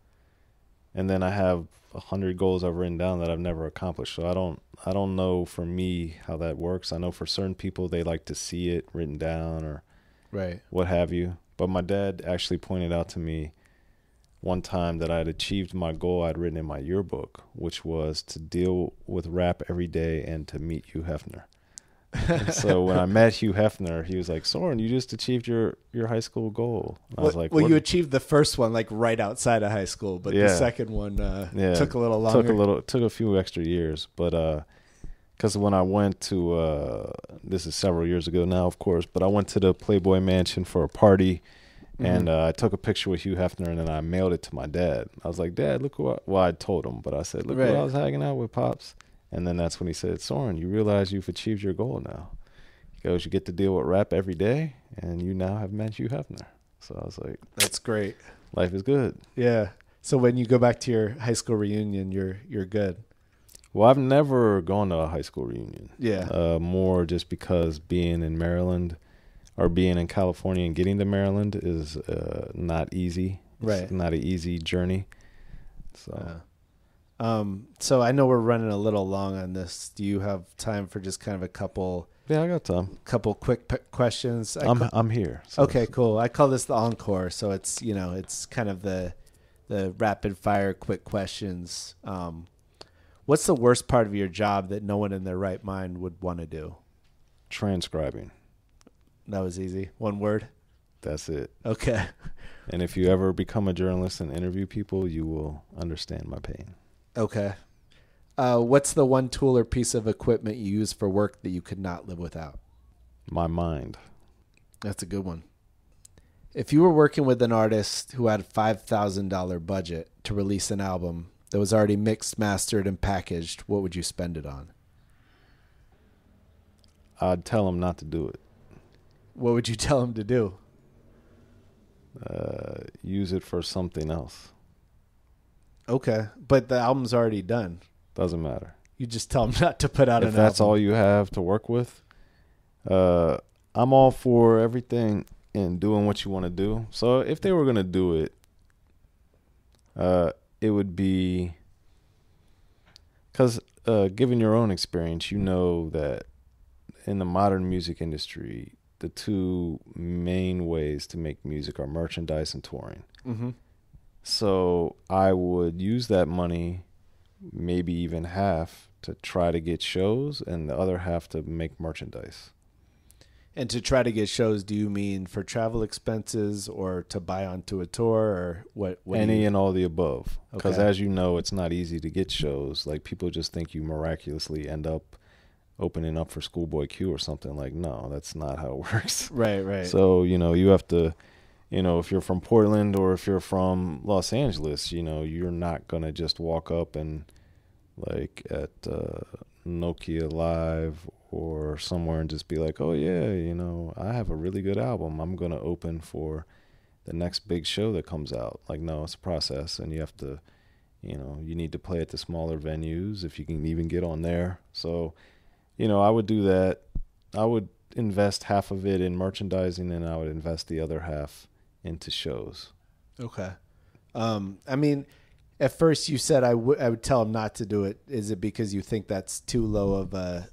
And then I have a hundred goals I've written down that I've never accomplished. So I don't I don't know for me how that works. I know for certain people they like to see it written down or right. what have you. But my dad actually pointed out to me one time that I had achieved my goal I'd written in my yearbook, which was to deal with rap every day and to meet Hugh Hefner. So when I met Hugh Hefner, he was like, Soren, you just achieved your, your high school goal. And well, I was like, well, what? You achieved the first one like right outside of high school, but yeah. the second one uh, yeah. took a little longer. Took a little, took a few extra years, but uh, because when I went to uh, this is several years ago now, of course, but I went to the Playboy Mansion for a party. And uh, I took a picture with Hugh Hefner, and then I mailed it to my dad. I was like, Dad, look who I... Well, I told him, but I said, look right. who I was hanging out with, Pops. And then that's when he said, Soren, you realize you've achieved your goal now. He goes, you get to deal with rap every day, and you now have met Hugh Hefner. So I was like... That's great. Life is good. Yeah. So when you go back to your high school reunion, you're you're good. Well, I've never gone to a high school reunion. Yeah. Uh, more just because being in Maryland... or being in California and getting to Maryland is uh, not easy. Right. It's not an easy journey. So uh, um, so I know we're running a little long on this. Do you have time for just kind of a couple? Yeah, I got time. Couple quick p- questions. I I'm, ca- I'm here. So. Okay, cool. I call this the encore. So it's, you know, it's kind of the the rapid fire quick questions. Um, what's the worst part of your job that no one in their right mind would want to do? Transcribing. That was easy. One word. That's it. Okay. And if you ever become a journalist and interview people, you will understand my pain. Okay. Uh, what's the one tool or piece of equipment you use for work that you could not live without? My mind. That's a good one. If you were working with an artist who had a five thousand dollars budget to release an album that was already mixed, mastered, and packaged, what would you spend it on? I'd tell them not to do it. What would you tell him to do? Uh, use it for something else. Okay, but the album's already done. Doesn't matter. You just tell him not to put out if an album. If that's all you have to work with. Uh, I'm all for everything and doing what you want to do. So if they were going to do it, uh, it would be... Because uh, given your own experience, you know that in the modern music industry... the two main ways to make music are merchandise and touring. Mm-hmm. So I would use that money, maybe even half, to try to get shows and the other half to make merchandise. And to try to get shows, do you mean for travel expenses or to buy onto a tour or what? what Any and all the above. Because okay. as you know, it's not easy to get shows. Like people just think you miraculously end up opening up for Schoolboy Q or something. Like, no, that's not how it works. Right, right. So, you know, you have to you know, if you're from Portland or if you're from Los Angeles, you know, you're not going to just walk up and like at uh, Nokia Live or somewhere and just be like, oh, yeah, you know, I have a really good album. I'm going to open for the next big show that comes out. Like, no, it's a process, and you have to, you know, you need to play at the smaller venues if you can even get on there. So, you know, I would do that. I would invest half of it in merchandising, and I would invest the other half into shows. Okay. Um, I mean, at first you said I would I would tell him not to do it. Is it because you think that's too low of a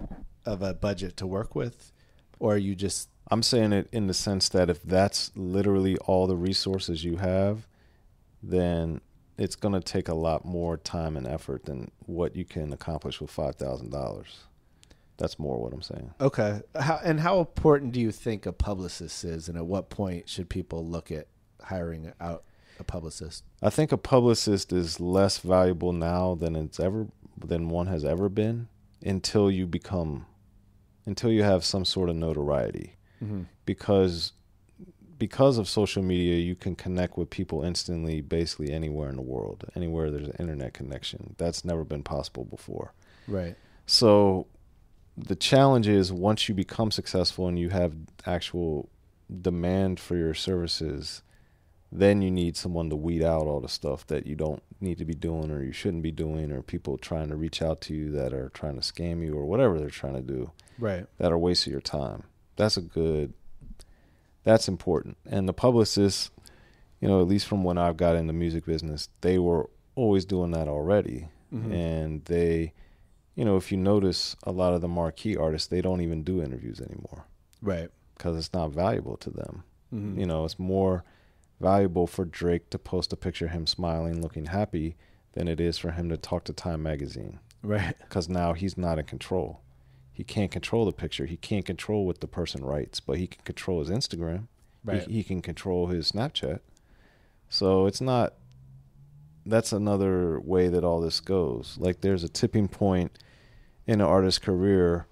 of a budget to work with, or are you just? I'm saying it in the sense that if that's literally all the resources you have, then it's going to take a lot more time and effort than what you can accomplish with five thousand dollars. That's more what I'm saying. Okay. How, and how important do you think a publicist is, and at what point should people look at hiring out a publicist? I think a publicist is less valuable now than it's ever than one has ever been until you become until you have some sort of notoriety. Mm-hmm. Because because of social media, you can connect with people instantly, basically anywhere in the world, anywhere there's an internet connection. That's never been possible before. Right. So the challenge is, once you become successful and you have actual demand for your services, then you need someone to weed out all the stuff that you don't need to be doing or you shouldn't be doing, or people trying to reach out to you that are trying to scam you or whatever they're trying to do. Right. That are waste of your time. That's a good, that's important. And the publicists, you know, at least from when I got in the music business, they were always doing that already. Mm-hmm. And they, you know, if you notice a lot of the marquee artists, they don't even do interviews anymore. Right. Because it's not valuable to them. Mm-hmm. You know, it's more valuable for Drake to post a picture of him smiling, looking happy, than it is for him to talk to Time Magazine. Right. Because now he's not in control. He can't control the picture. He can't control what the person writes, but he can control his Instagram. Right. He, he can control his Snapchat. So it's not, that's another way that all this goes. Like, there's a tipping point in an artist's career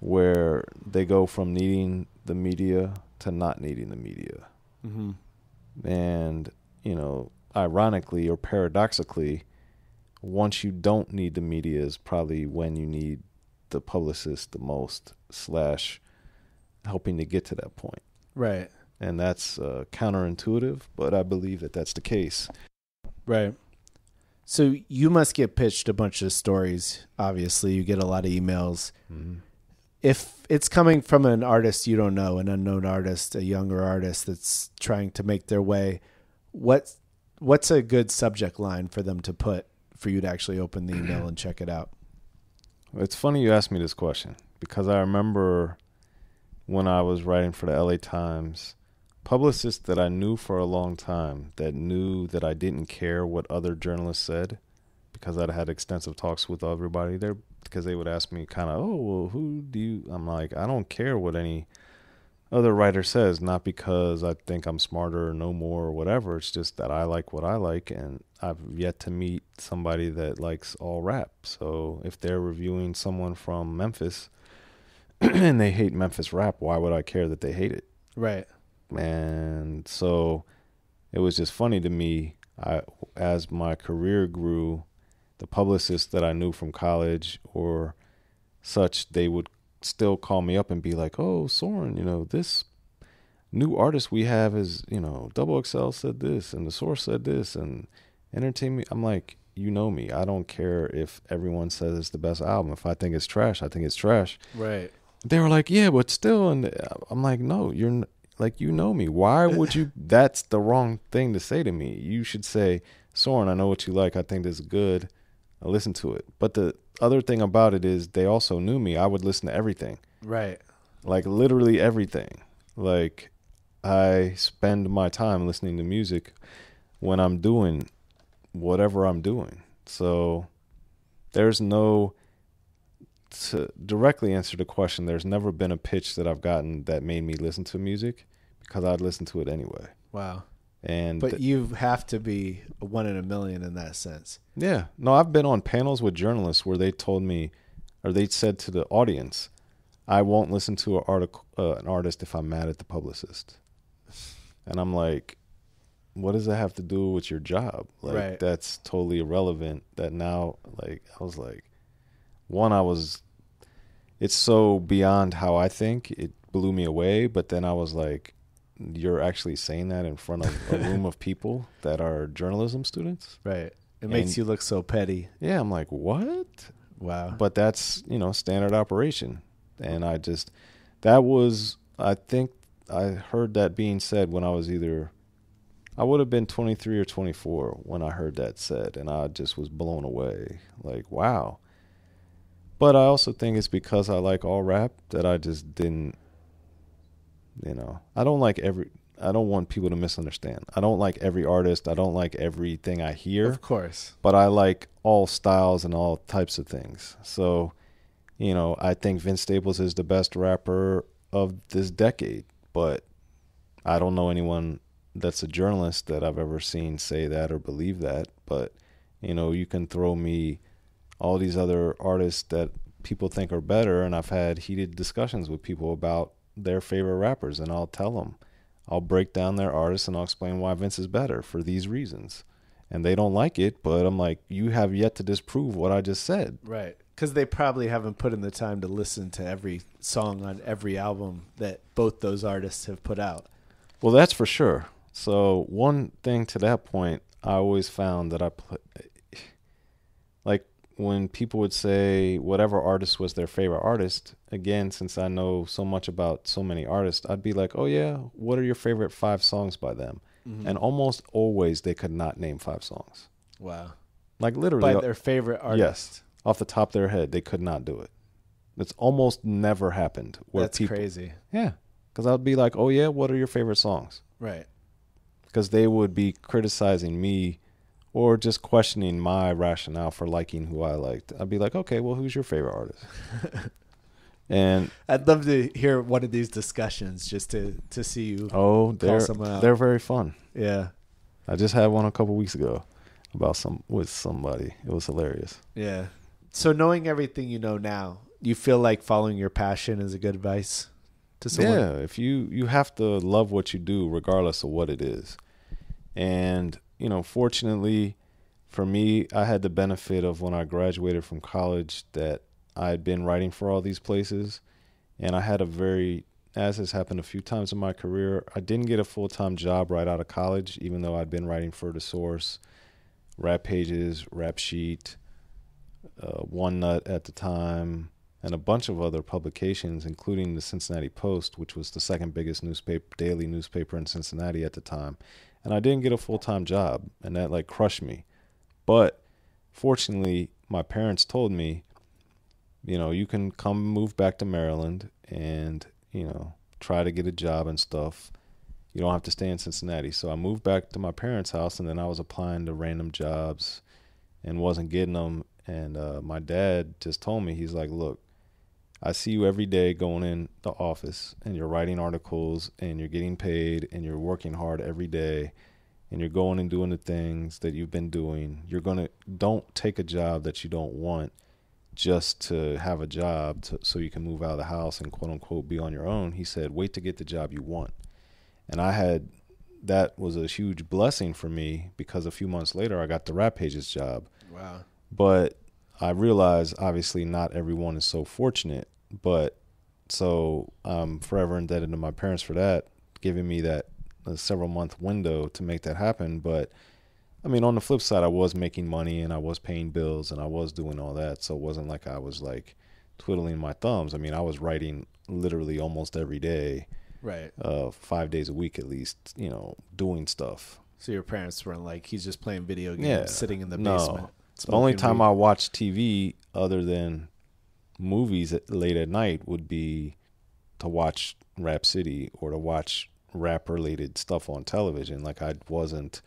where they go from needing the media to not needing the media. Mm-hmm. And, you know, ironically or paradoxically, once you don't need the media is probably when you need the publicist the most, slash helping to get to that point. Right. And that's uh, counterintuitive, but I believe that that's the case. Right. So you must get pitched a bunch of stories. Obviously, you get a lot of emails. Mm-hmm. If it's coming from an artist you don't know, an unknown artist, a younger artist that's trying to make their way, what's, what's a good subject line for them to put for you to actually open the email and check it out? It's funny you asked me this question, because I remember when I was writing for the L A Times, publicists that I knew for a long time that knew that I didn't care what other journalists said, because I'd had extensive talks with everybody there, because they would ask me kind of, oh, well, who do you, I'm like, I don't care what any other writer says, not because I think I'm smarter or know more or whatever. It's just that I like what I like, and I've yet to meet somebody that likes all rap. So if they're reviewing someone from Memphis and they hate Memphis rap, why would I care that they hate it? Right. And so it was just funny to me. I, as my career grew, the publicists that I knew from college or such, they would still call me up and be like, oh, Soren, you know, this new artist we have is, you know, Double X L said this, and The Source said this, and Entertainment. I'm like, you know me. I don't care if everyone says it's the best album. If I think it's trash, I think it's trash. Right. They were like, yeah, but still. And I'm like, no, you're n- like, you know me. Why would you? That's the wrong thing to say to me. You should say, Soren, I know what you like. I think this is good. I listen to it. But the other thing about it is, they also knew me. I would listen to everything. Right. Like, literally everything. Like, I spend my time listening to music when I'm doing whatever I'm doing. So there's no, to directly answer the question, there's never been a pitch that I've gotten that made me listen to music, because I'd listen to it anyway. Wow. And but th- you have to be a one in a million in that sense. Yeah. No, I've been on panels with journalists where they told me, or they said to the audience, I won't listen to an article, uh, an artist if I'm mad at the publicist. And I'm like, what does that have to do with your job? Like, right. that's totally irrelevant. That now, like, I was like, one, I was, it's so beyond how I think. It blew me away. But then I was like, you're actually saying that in front of a room of people that are journalism students? Right. It makes and, you look so petty. Yeah. I'm like, what? Wow. But that's, you know, standard operation. And I just, that was, I think I heard that being said when I was either, I would have been twenty-three or twenty-four when I heard that said, and I just was blown away. Like, wow. But I also think it's because I like all rap that I just didn't, you know, I don't like every, I don't want people to misunderstand. I don't like every artist. I don't like everything I hear. Of course. But I like all styles and all types of things. So, you know, I think Vince Staples is the best rapper of this decade, but I don't know anyone that's a journalist that I've ever seen say that or believe that. But, you know, you can throw me all these other artists that people think are better, and I've had heated discussions with people about their favorite rappers, and I'll tell them, I'll break down their artists and I'll explain why Vince is better for these reasons. And they don't like it, but I'm like, you have yet to disprove what I just said. Right. Because they probably haven't put in the time to listen to every song on every album that both those artists have put out. Well, that's for sure. So one thing to that point, I always found that I put, like when people would say whatever artist was their favorite artist, again, since I know so much about so many artists, I'd be like, oh yeah, what are your favorite five songs by them? Mm-hmm. And almost always they could not name five songs. Wow. Like literally. By their favorite artist. Yes. Off the top of their head, they could not do it. It's almost never happened. Where that's people, crazy. Yeah. Because I'd be like, oh yeah, what are your favorite songs? Right. Because they would be criticizing me or just questioning my rationale for liking who I liked. I'd be like, okay, well, who's your favorite artist? And I'd love to hear one of these discussions just to, to see you oh, call someone out. They're very fun. Yeah. I just had one a couple weeks ago about some with somebody. It was hilarious. Yeah. So knowing everything you know now, you feel like following your passion is a good advice to someone? Yeah. If you, you have to love what you do regardless of what it is. And, you know, fortunately for me, I had the benefit of when I graduated from college that I had been writing for all these places, and I had a very, as has happened a few times in my career, I didn't get a full-time job right out of college, even though I'd been writing for The Source, Rap Pages, Rap Sheet, uh, One Nut at the time, and a bunch of other publications, including the Cincinnati Post, which was the second biggest newspaper, daily newspaper in Cincinnati at the time. And I didn't get a full-time job, and that like crushed me. But fortunately, my parents told me, you know, you can come move back to Maryland and, you know, try to get a job and stuff. You don't have to stay in Cincinnati. So I moved back to my parents' house, and then I was applying to random jobs and wasn't getting them. And uh, my dad just told me, he's like, look, I see you every day going in the office and you're writing articles and you're getting paid and you're working hard every day and you're going and doing the things that you've been doing. You're going to don't take a job that you don't want just to have a job to, so you can move out of the house and quote unquote be on your own. He said, wait to get the job you want. And I had, that was a huge blessing for me because a few months later I got the Rap Pages job. Wow. But I realize obviously not everyone is so fortunate, but so I'm forever indebted to my parents for that, giving me that uh, several month window to make that happen. But I mean, on the flip side, I was making money and I was paying bills and I was doing all that. So it wasn't like I was like twiddling my thumbs. I mean, I was writing literally almost every day, right? Uh, five days a week at least, you know, doing stuff. So your parents weren't like, he's just playing video games, yeah, sitting in the basement. No. It's the only time I watch T V other than movies at, late at night would be to watch Rap City or to watch rap-related stuff on television. Like I wasn't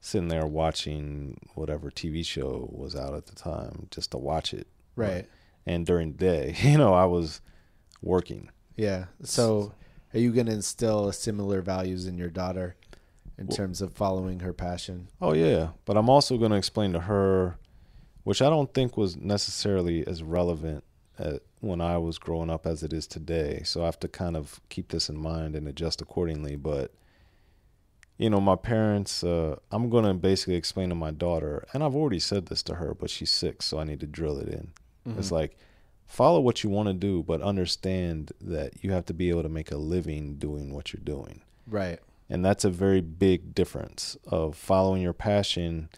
sitting there watching whatever T V show was out at the time just to watch it. Right. And during the day, you know, I was working. Yeah. So are you going to instill similar values in your daughter in well, terms of following her passion? Oh, yeah. But I'm also going to explain to her, which I don't think was necessarily as relevant as when I was growing up as it is today. So I have to kind of keep this in mind and adjust accordingly. But you know, my parents, uh, I'm going to basically explain to my daughter, and I've already said this to her, but she's six, so I need to drill it in. Mm-hmm. It's like, follow what you want to do, but understand that you have to be able to make a living doing what you're doing. Right. And that's a very big difference of following your passion.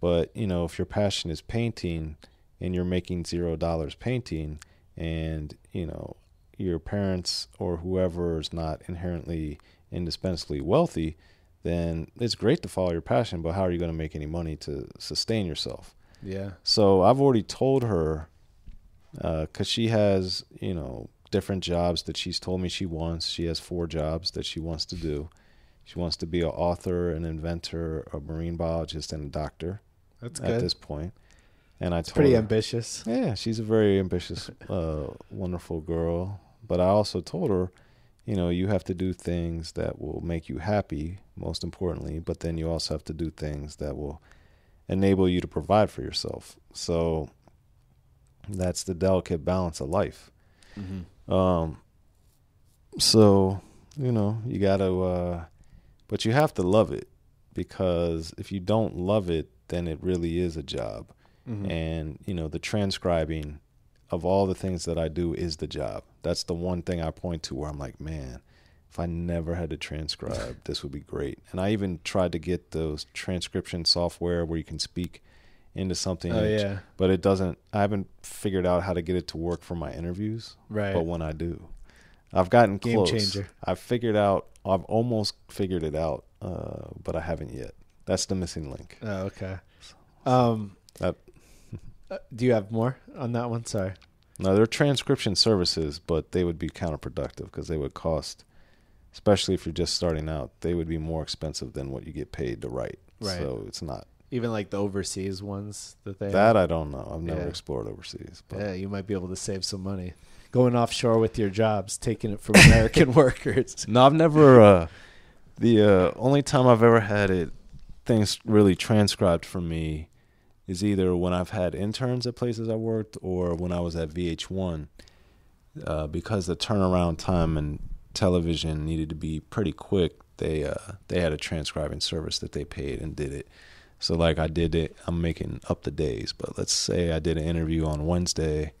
But, you know, if your passion is painting and you're making zero dollars painting and, you know, your parents or whoever is not inherently indispensably wealthy, then it's great to follow your passion, but how are you going to make any money to sustain yourself? Yeah. So I've already told her, uh, 'cause she has, you know, different jobs that she's told me she wants. She has four jobs that she wants to do. She wants to be an author, an inventor, a marine biologist, and a doctor. That's good. At this point. And I told her. Pretty ambitious. Yeah, she's a very ambitious, uh, wonderful girl. But I also told her, you know, you have to do things that will make you happy, most importantly, but then you also have to do things that will enable you to provide for yourself. So that's the delicate balance of life. Mm-hmm. Um, so, you know, you got to, uh, but you have to love it, because if you don't love it, then it really is a job. Mm-hmm. And, you know, the transcribing of all the things that I do is the job. That's the one thing I point to where I'm like, man, if I never had to transcribe, this would be great. And I even tried to get those transcription software where you can speak into something. Oh, and, yeah. But it doesn't, I haven't figured out how to get it to work for my interviews. Right. But when I do, I've gotten Game close. Changer. I've figured out, I've almost figured it out, uh, but I haven't yet. That's the missing link. Oh, okay. Um, that, Uh, do you have more on that one? Sorry. No, they're transcription services, but they would be counterproductive because they would cost, especially if you're just starting out, they would be more expensive than what you get paid to write. Right. So it's not. Even like the overseas ones that they That have? I don't know. I've never yeah. explored overseas. But. Yeah, you might be able to save some money. Going offshore with your jobs, taking it from American workers. No, I've never. Uh, the uh, only time I've ever had it, things really transcribed for me, is either when I've had interns at places I worked or when I was at V H one, uh, because the turnaround time and television needed to be pretty quick. They uh, they had a transcribing service that they paid and did it. So like I did it, I'm making up the days, but let's say I did an interview on Wednesday,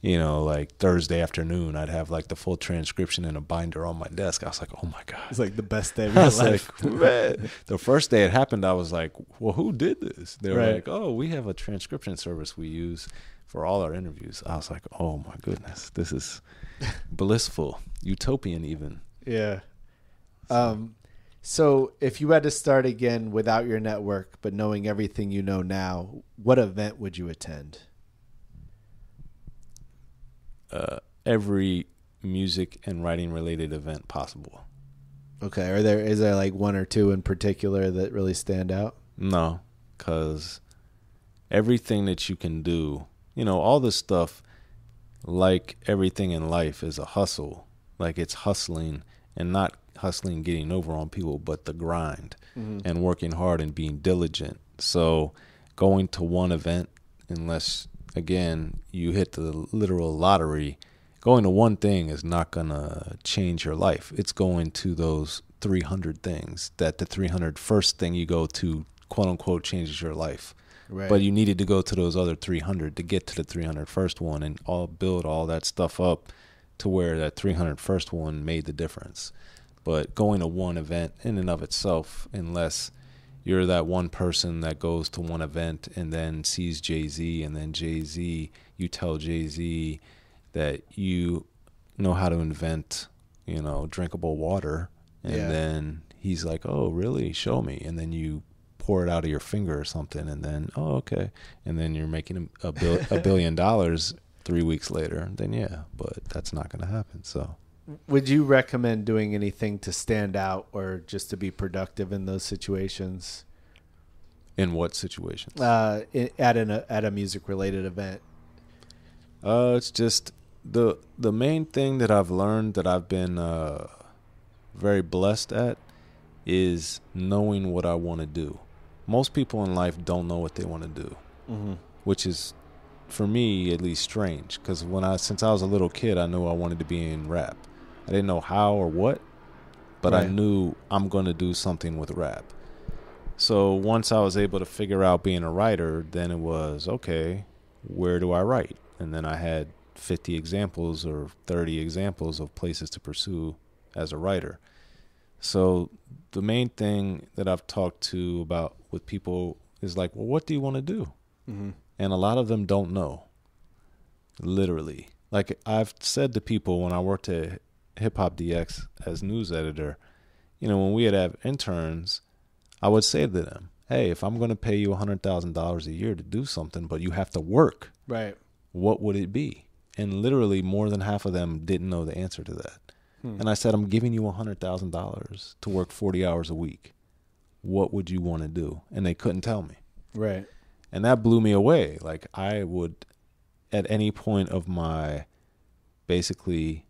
you know, like Thursday afternoon, I'd have like the full transcription in a binder on my desk. I was like, oh my God. It's like the best day of my life. Like, man. The first day it happened, I was like, well, who did this? They were right. like, oh, we have a transcription service we use for all our interviews. I was like, oh my goodness, this is blissful, utopian even. Yeah. Um, so if you had to start again without your network, but knowing everything you know now, what event would you attend? Uh, every music and writing related event possible. Okay. Are there, is there like one or two in particular that really stand out? No, because everything that you can do, you know, all this stuff, like everything in life, is a hustle. Like it's hustling, and not hustling getting over on people, but the grind mm-hmm. and working hard and being diligent. So going to one event, unless again, you hit the literal lottery, going to one thing is not going to change your life. It's going to those three hundred things that the three hundred first thing you go to, quote unquote, changes your life. Right. But you needed to go to those other three hundred to get to the three hundred first one, and all build all that stuff up to where that three hundred first one made the difference. But going to one event in and of itself, unless you're that one person that goes to one event and then sees Jay-Z, and then Jay-Z, you tell Jay-Z that you know how to invent, you know, drinkable water. And yeah. then he's like, oh, really? Show me. And then you pour it out of your finger or something. And then, oh, okay. And then you're making a, bil- a billion dollars three weeks later. Then, yeah, but that's not going to happen. So would you recommend doing anything to stand out or just to be productive in those situations? In what situations? Uh, at an at a music related event. Uh, it's just the the main thing that I've learned that I've been uh, very blessed at is knowing what I want to do. Most people in life don't know what they want to do, mm-hmm. which is, for me at least, strange. Because when I since I was a little kid, I knew I wanted to be in rap. I didn't know how or what, but right. I knew I'm going to do something with rap. So once I was able to figure out being a writer, then it was, okay, where do I write? And then I had fifty examples or thirty examples of places to pursue as a writer. So the main thing that I've talked to about with people is like, well, what do you want to do? Mm-hmm. And a lot of them don't know, literally. Like I've said to people when I worked at Hip Hop D X as news editor, you know, when we had have interns, I would say to them, hey, if I'm going to pay you one hundred thousand dollars a year to do something, but you have to work, right? What would it be? And literally more than half of them didn't know the answer to that. Hmm. And I said, I'm giving you one hundred thousand dollars to work forty hours a week. What would you want to do? And they couldn't tell me. Right. And that blew me away. Like I would, at any point of my basically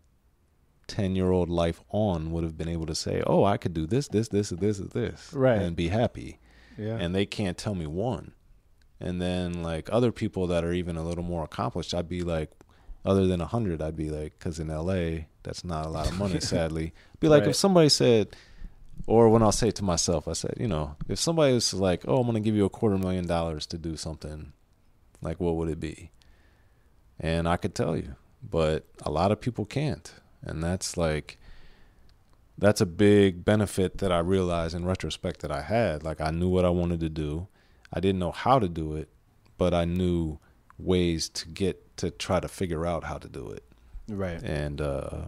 ten-year-old life on, would have been able to say, oh, I could do this, this, this, this, this, right, and be happy. Yeah. And they can't tell me one. And then like other people that are even a little more accomplished, I'd be like, other than a hundred, I'd be like, because in L A, that's not a lot of money, sadly. Be like, right. If somebody said, or when I'll say to myself, I said, you know, if somebody was like, oh, I'm going to give you a quarter million dollars to do something, like what would it be? And I could tell you, but a lot of people can't. And that's like, that's a big benefit that I realized in retrospect that I had. Like I knew what I wanted to do. I didn't know how to do it, but I knew ways to get to try to figure out how to do it. Right. And, uh,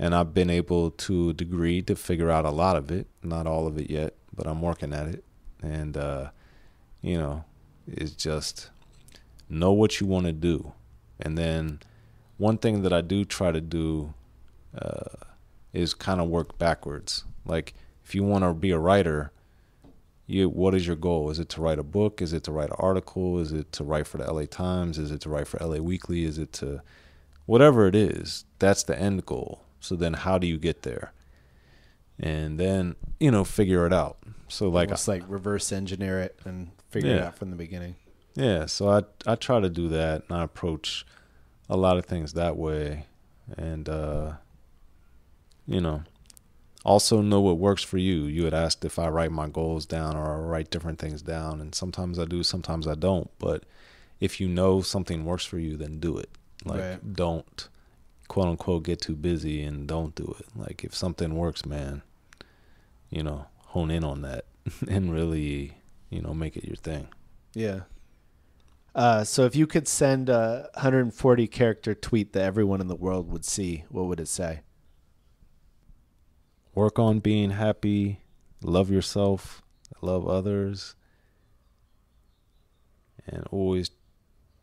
and I've been able to a degree to figure out a lot of it, not all of it yet, but I'm working at it. And, uh, you know, it's just know what you want to do. And then one thing that I do try to do uh, is kind of work backwards. Like if you want to be a writer, you, what is your goal? Is it to write a book? Is it to write an article? Is it to write for the L A Times? Is it to write for L A Weekly? Is it to whatever it is? That's the end goal. So then how do you get there? And then, you know, figure it out. So like it's like reverse engineer it and figure yeah. it out from the beginning. Yeah, so I I try to do that, and I approach a lot of things that way, and uh, you know, also know what works for you. You had asked if I write my goals down or I write different things down, and sometimes I do, sometimes I don't. But if you know something works for you, then do it. Like right. Don't quote unquote get too busy and don't do it. Like if something works, man, you know, hone in on that and really, you know, make it your thing. Yeah. Uh, so if you could send a one hundred forty character tweet that everyone in the world would see, what would it say? Work on being happy, love yourself, love others, and always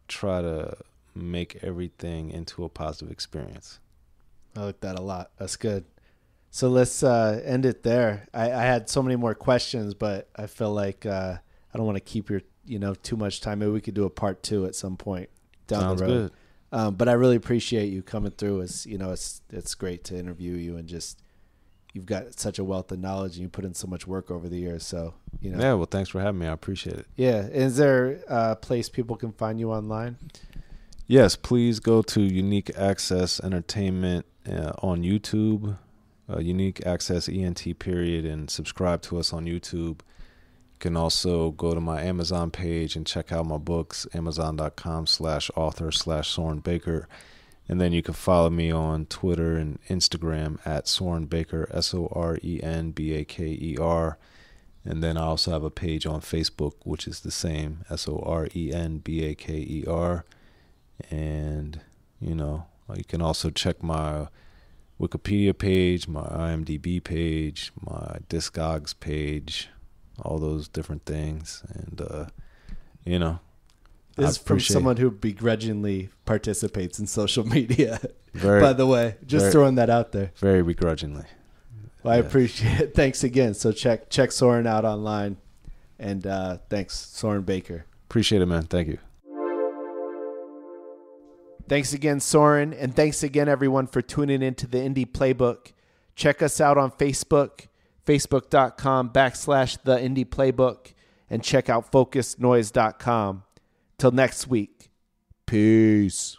try to make everything into a positive experience. I like that a lot. That's good. So let's uh, end it there. I, I had so many more questions, but I feel like uh, I don't want to keep your you know, too much time. Maybe we could do a part two at some point down Sounds the road. Good. Um, but I really appreciate you coming through. It's, you know, it's, it's great to interview you, and just, you've got such a wealth of knowledge and you put in so much work over the years. So, you know, yeah, well, thanks for having me. I appreciate it. Yeah. Is there a place people can find you online? Yes. Please go to Unique Access Entertainment uh, on YouTube, uh, Unique Access E N T period, and subscribe to us on YouTube. Can also go to my Amazon page and check out my books, amazon.com slash author slash Soren Baker. And then you can follow me on Twitter and Instagram at Soren Baker, S O R E N B A K E R. And then I also have a page on Facebook, which is the same, S O R E N B A K E R. And, you know, you can also check my Wikipedia page, my IMDb page, my Discogs page, all those different things. And, uh, you know, this is from someone who begrudgingly participates in social media, very, by the way, just very, throwing that out there. Very begrudgingly. Well, I yes. appreciate it. Thanks again. So check, check Soren out online, and uh, thanks Soren Baker. Appreciate it, man. Thank you. Thanks again, Soren. And thanks again, everyone, for tuning into the Indie Playbook. Check us out on Facebook. Facebook.com backslash the Indie Playbook, and check out focused noise dot com. Till next week. Peace.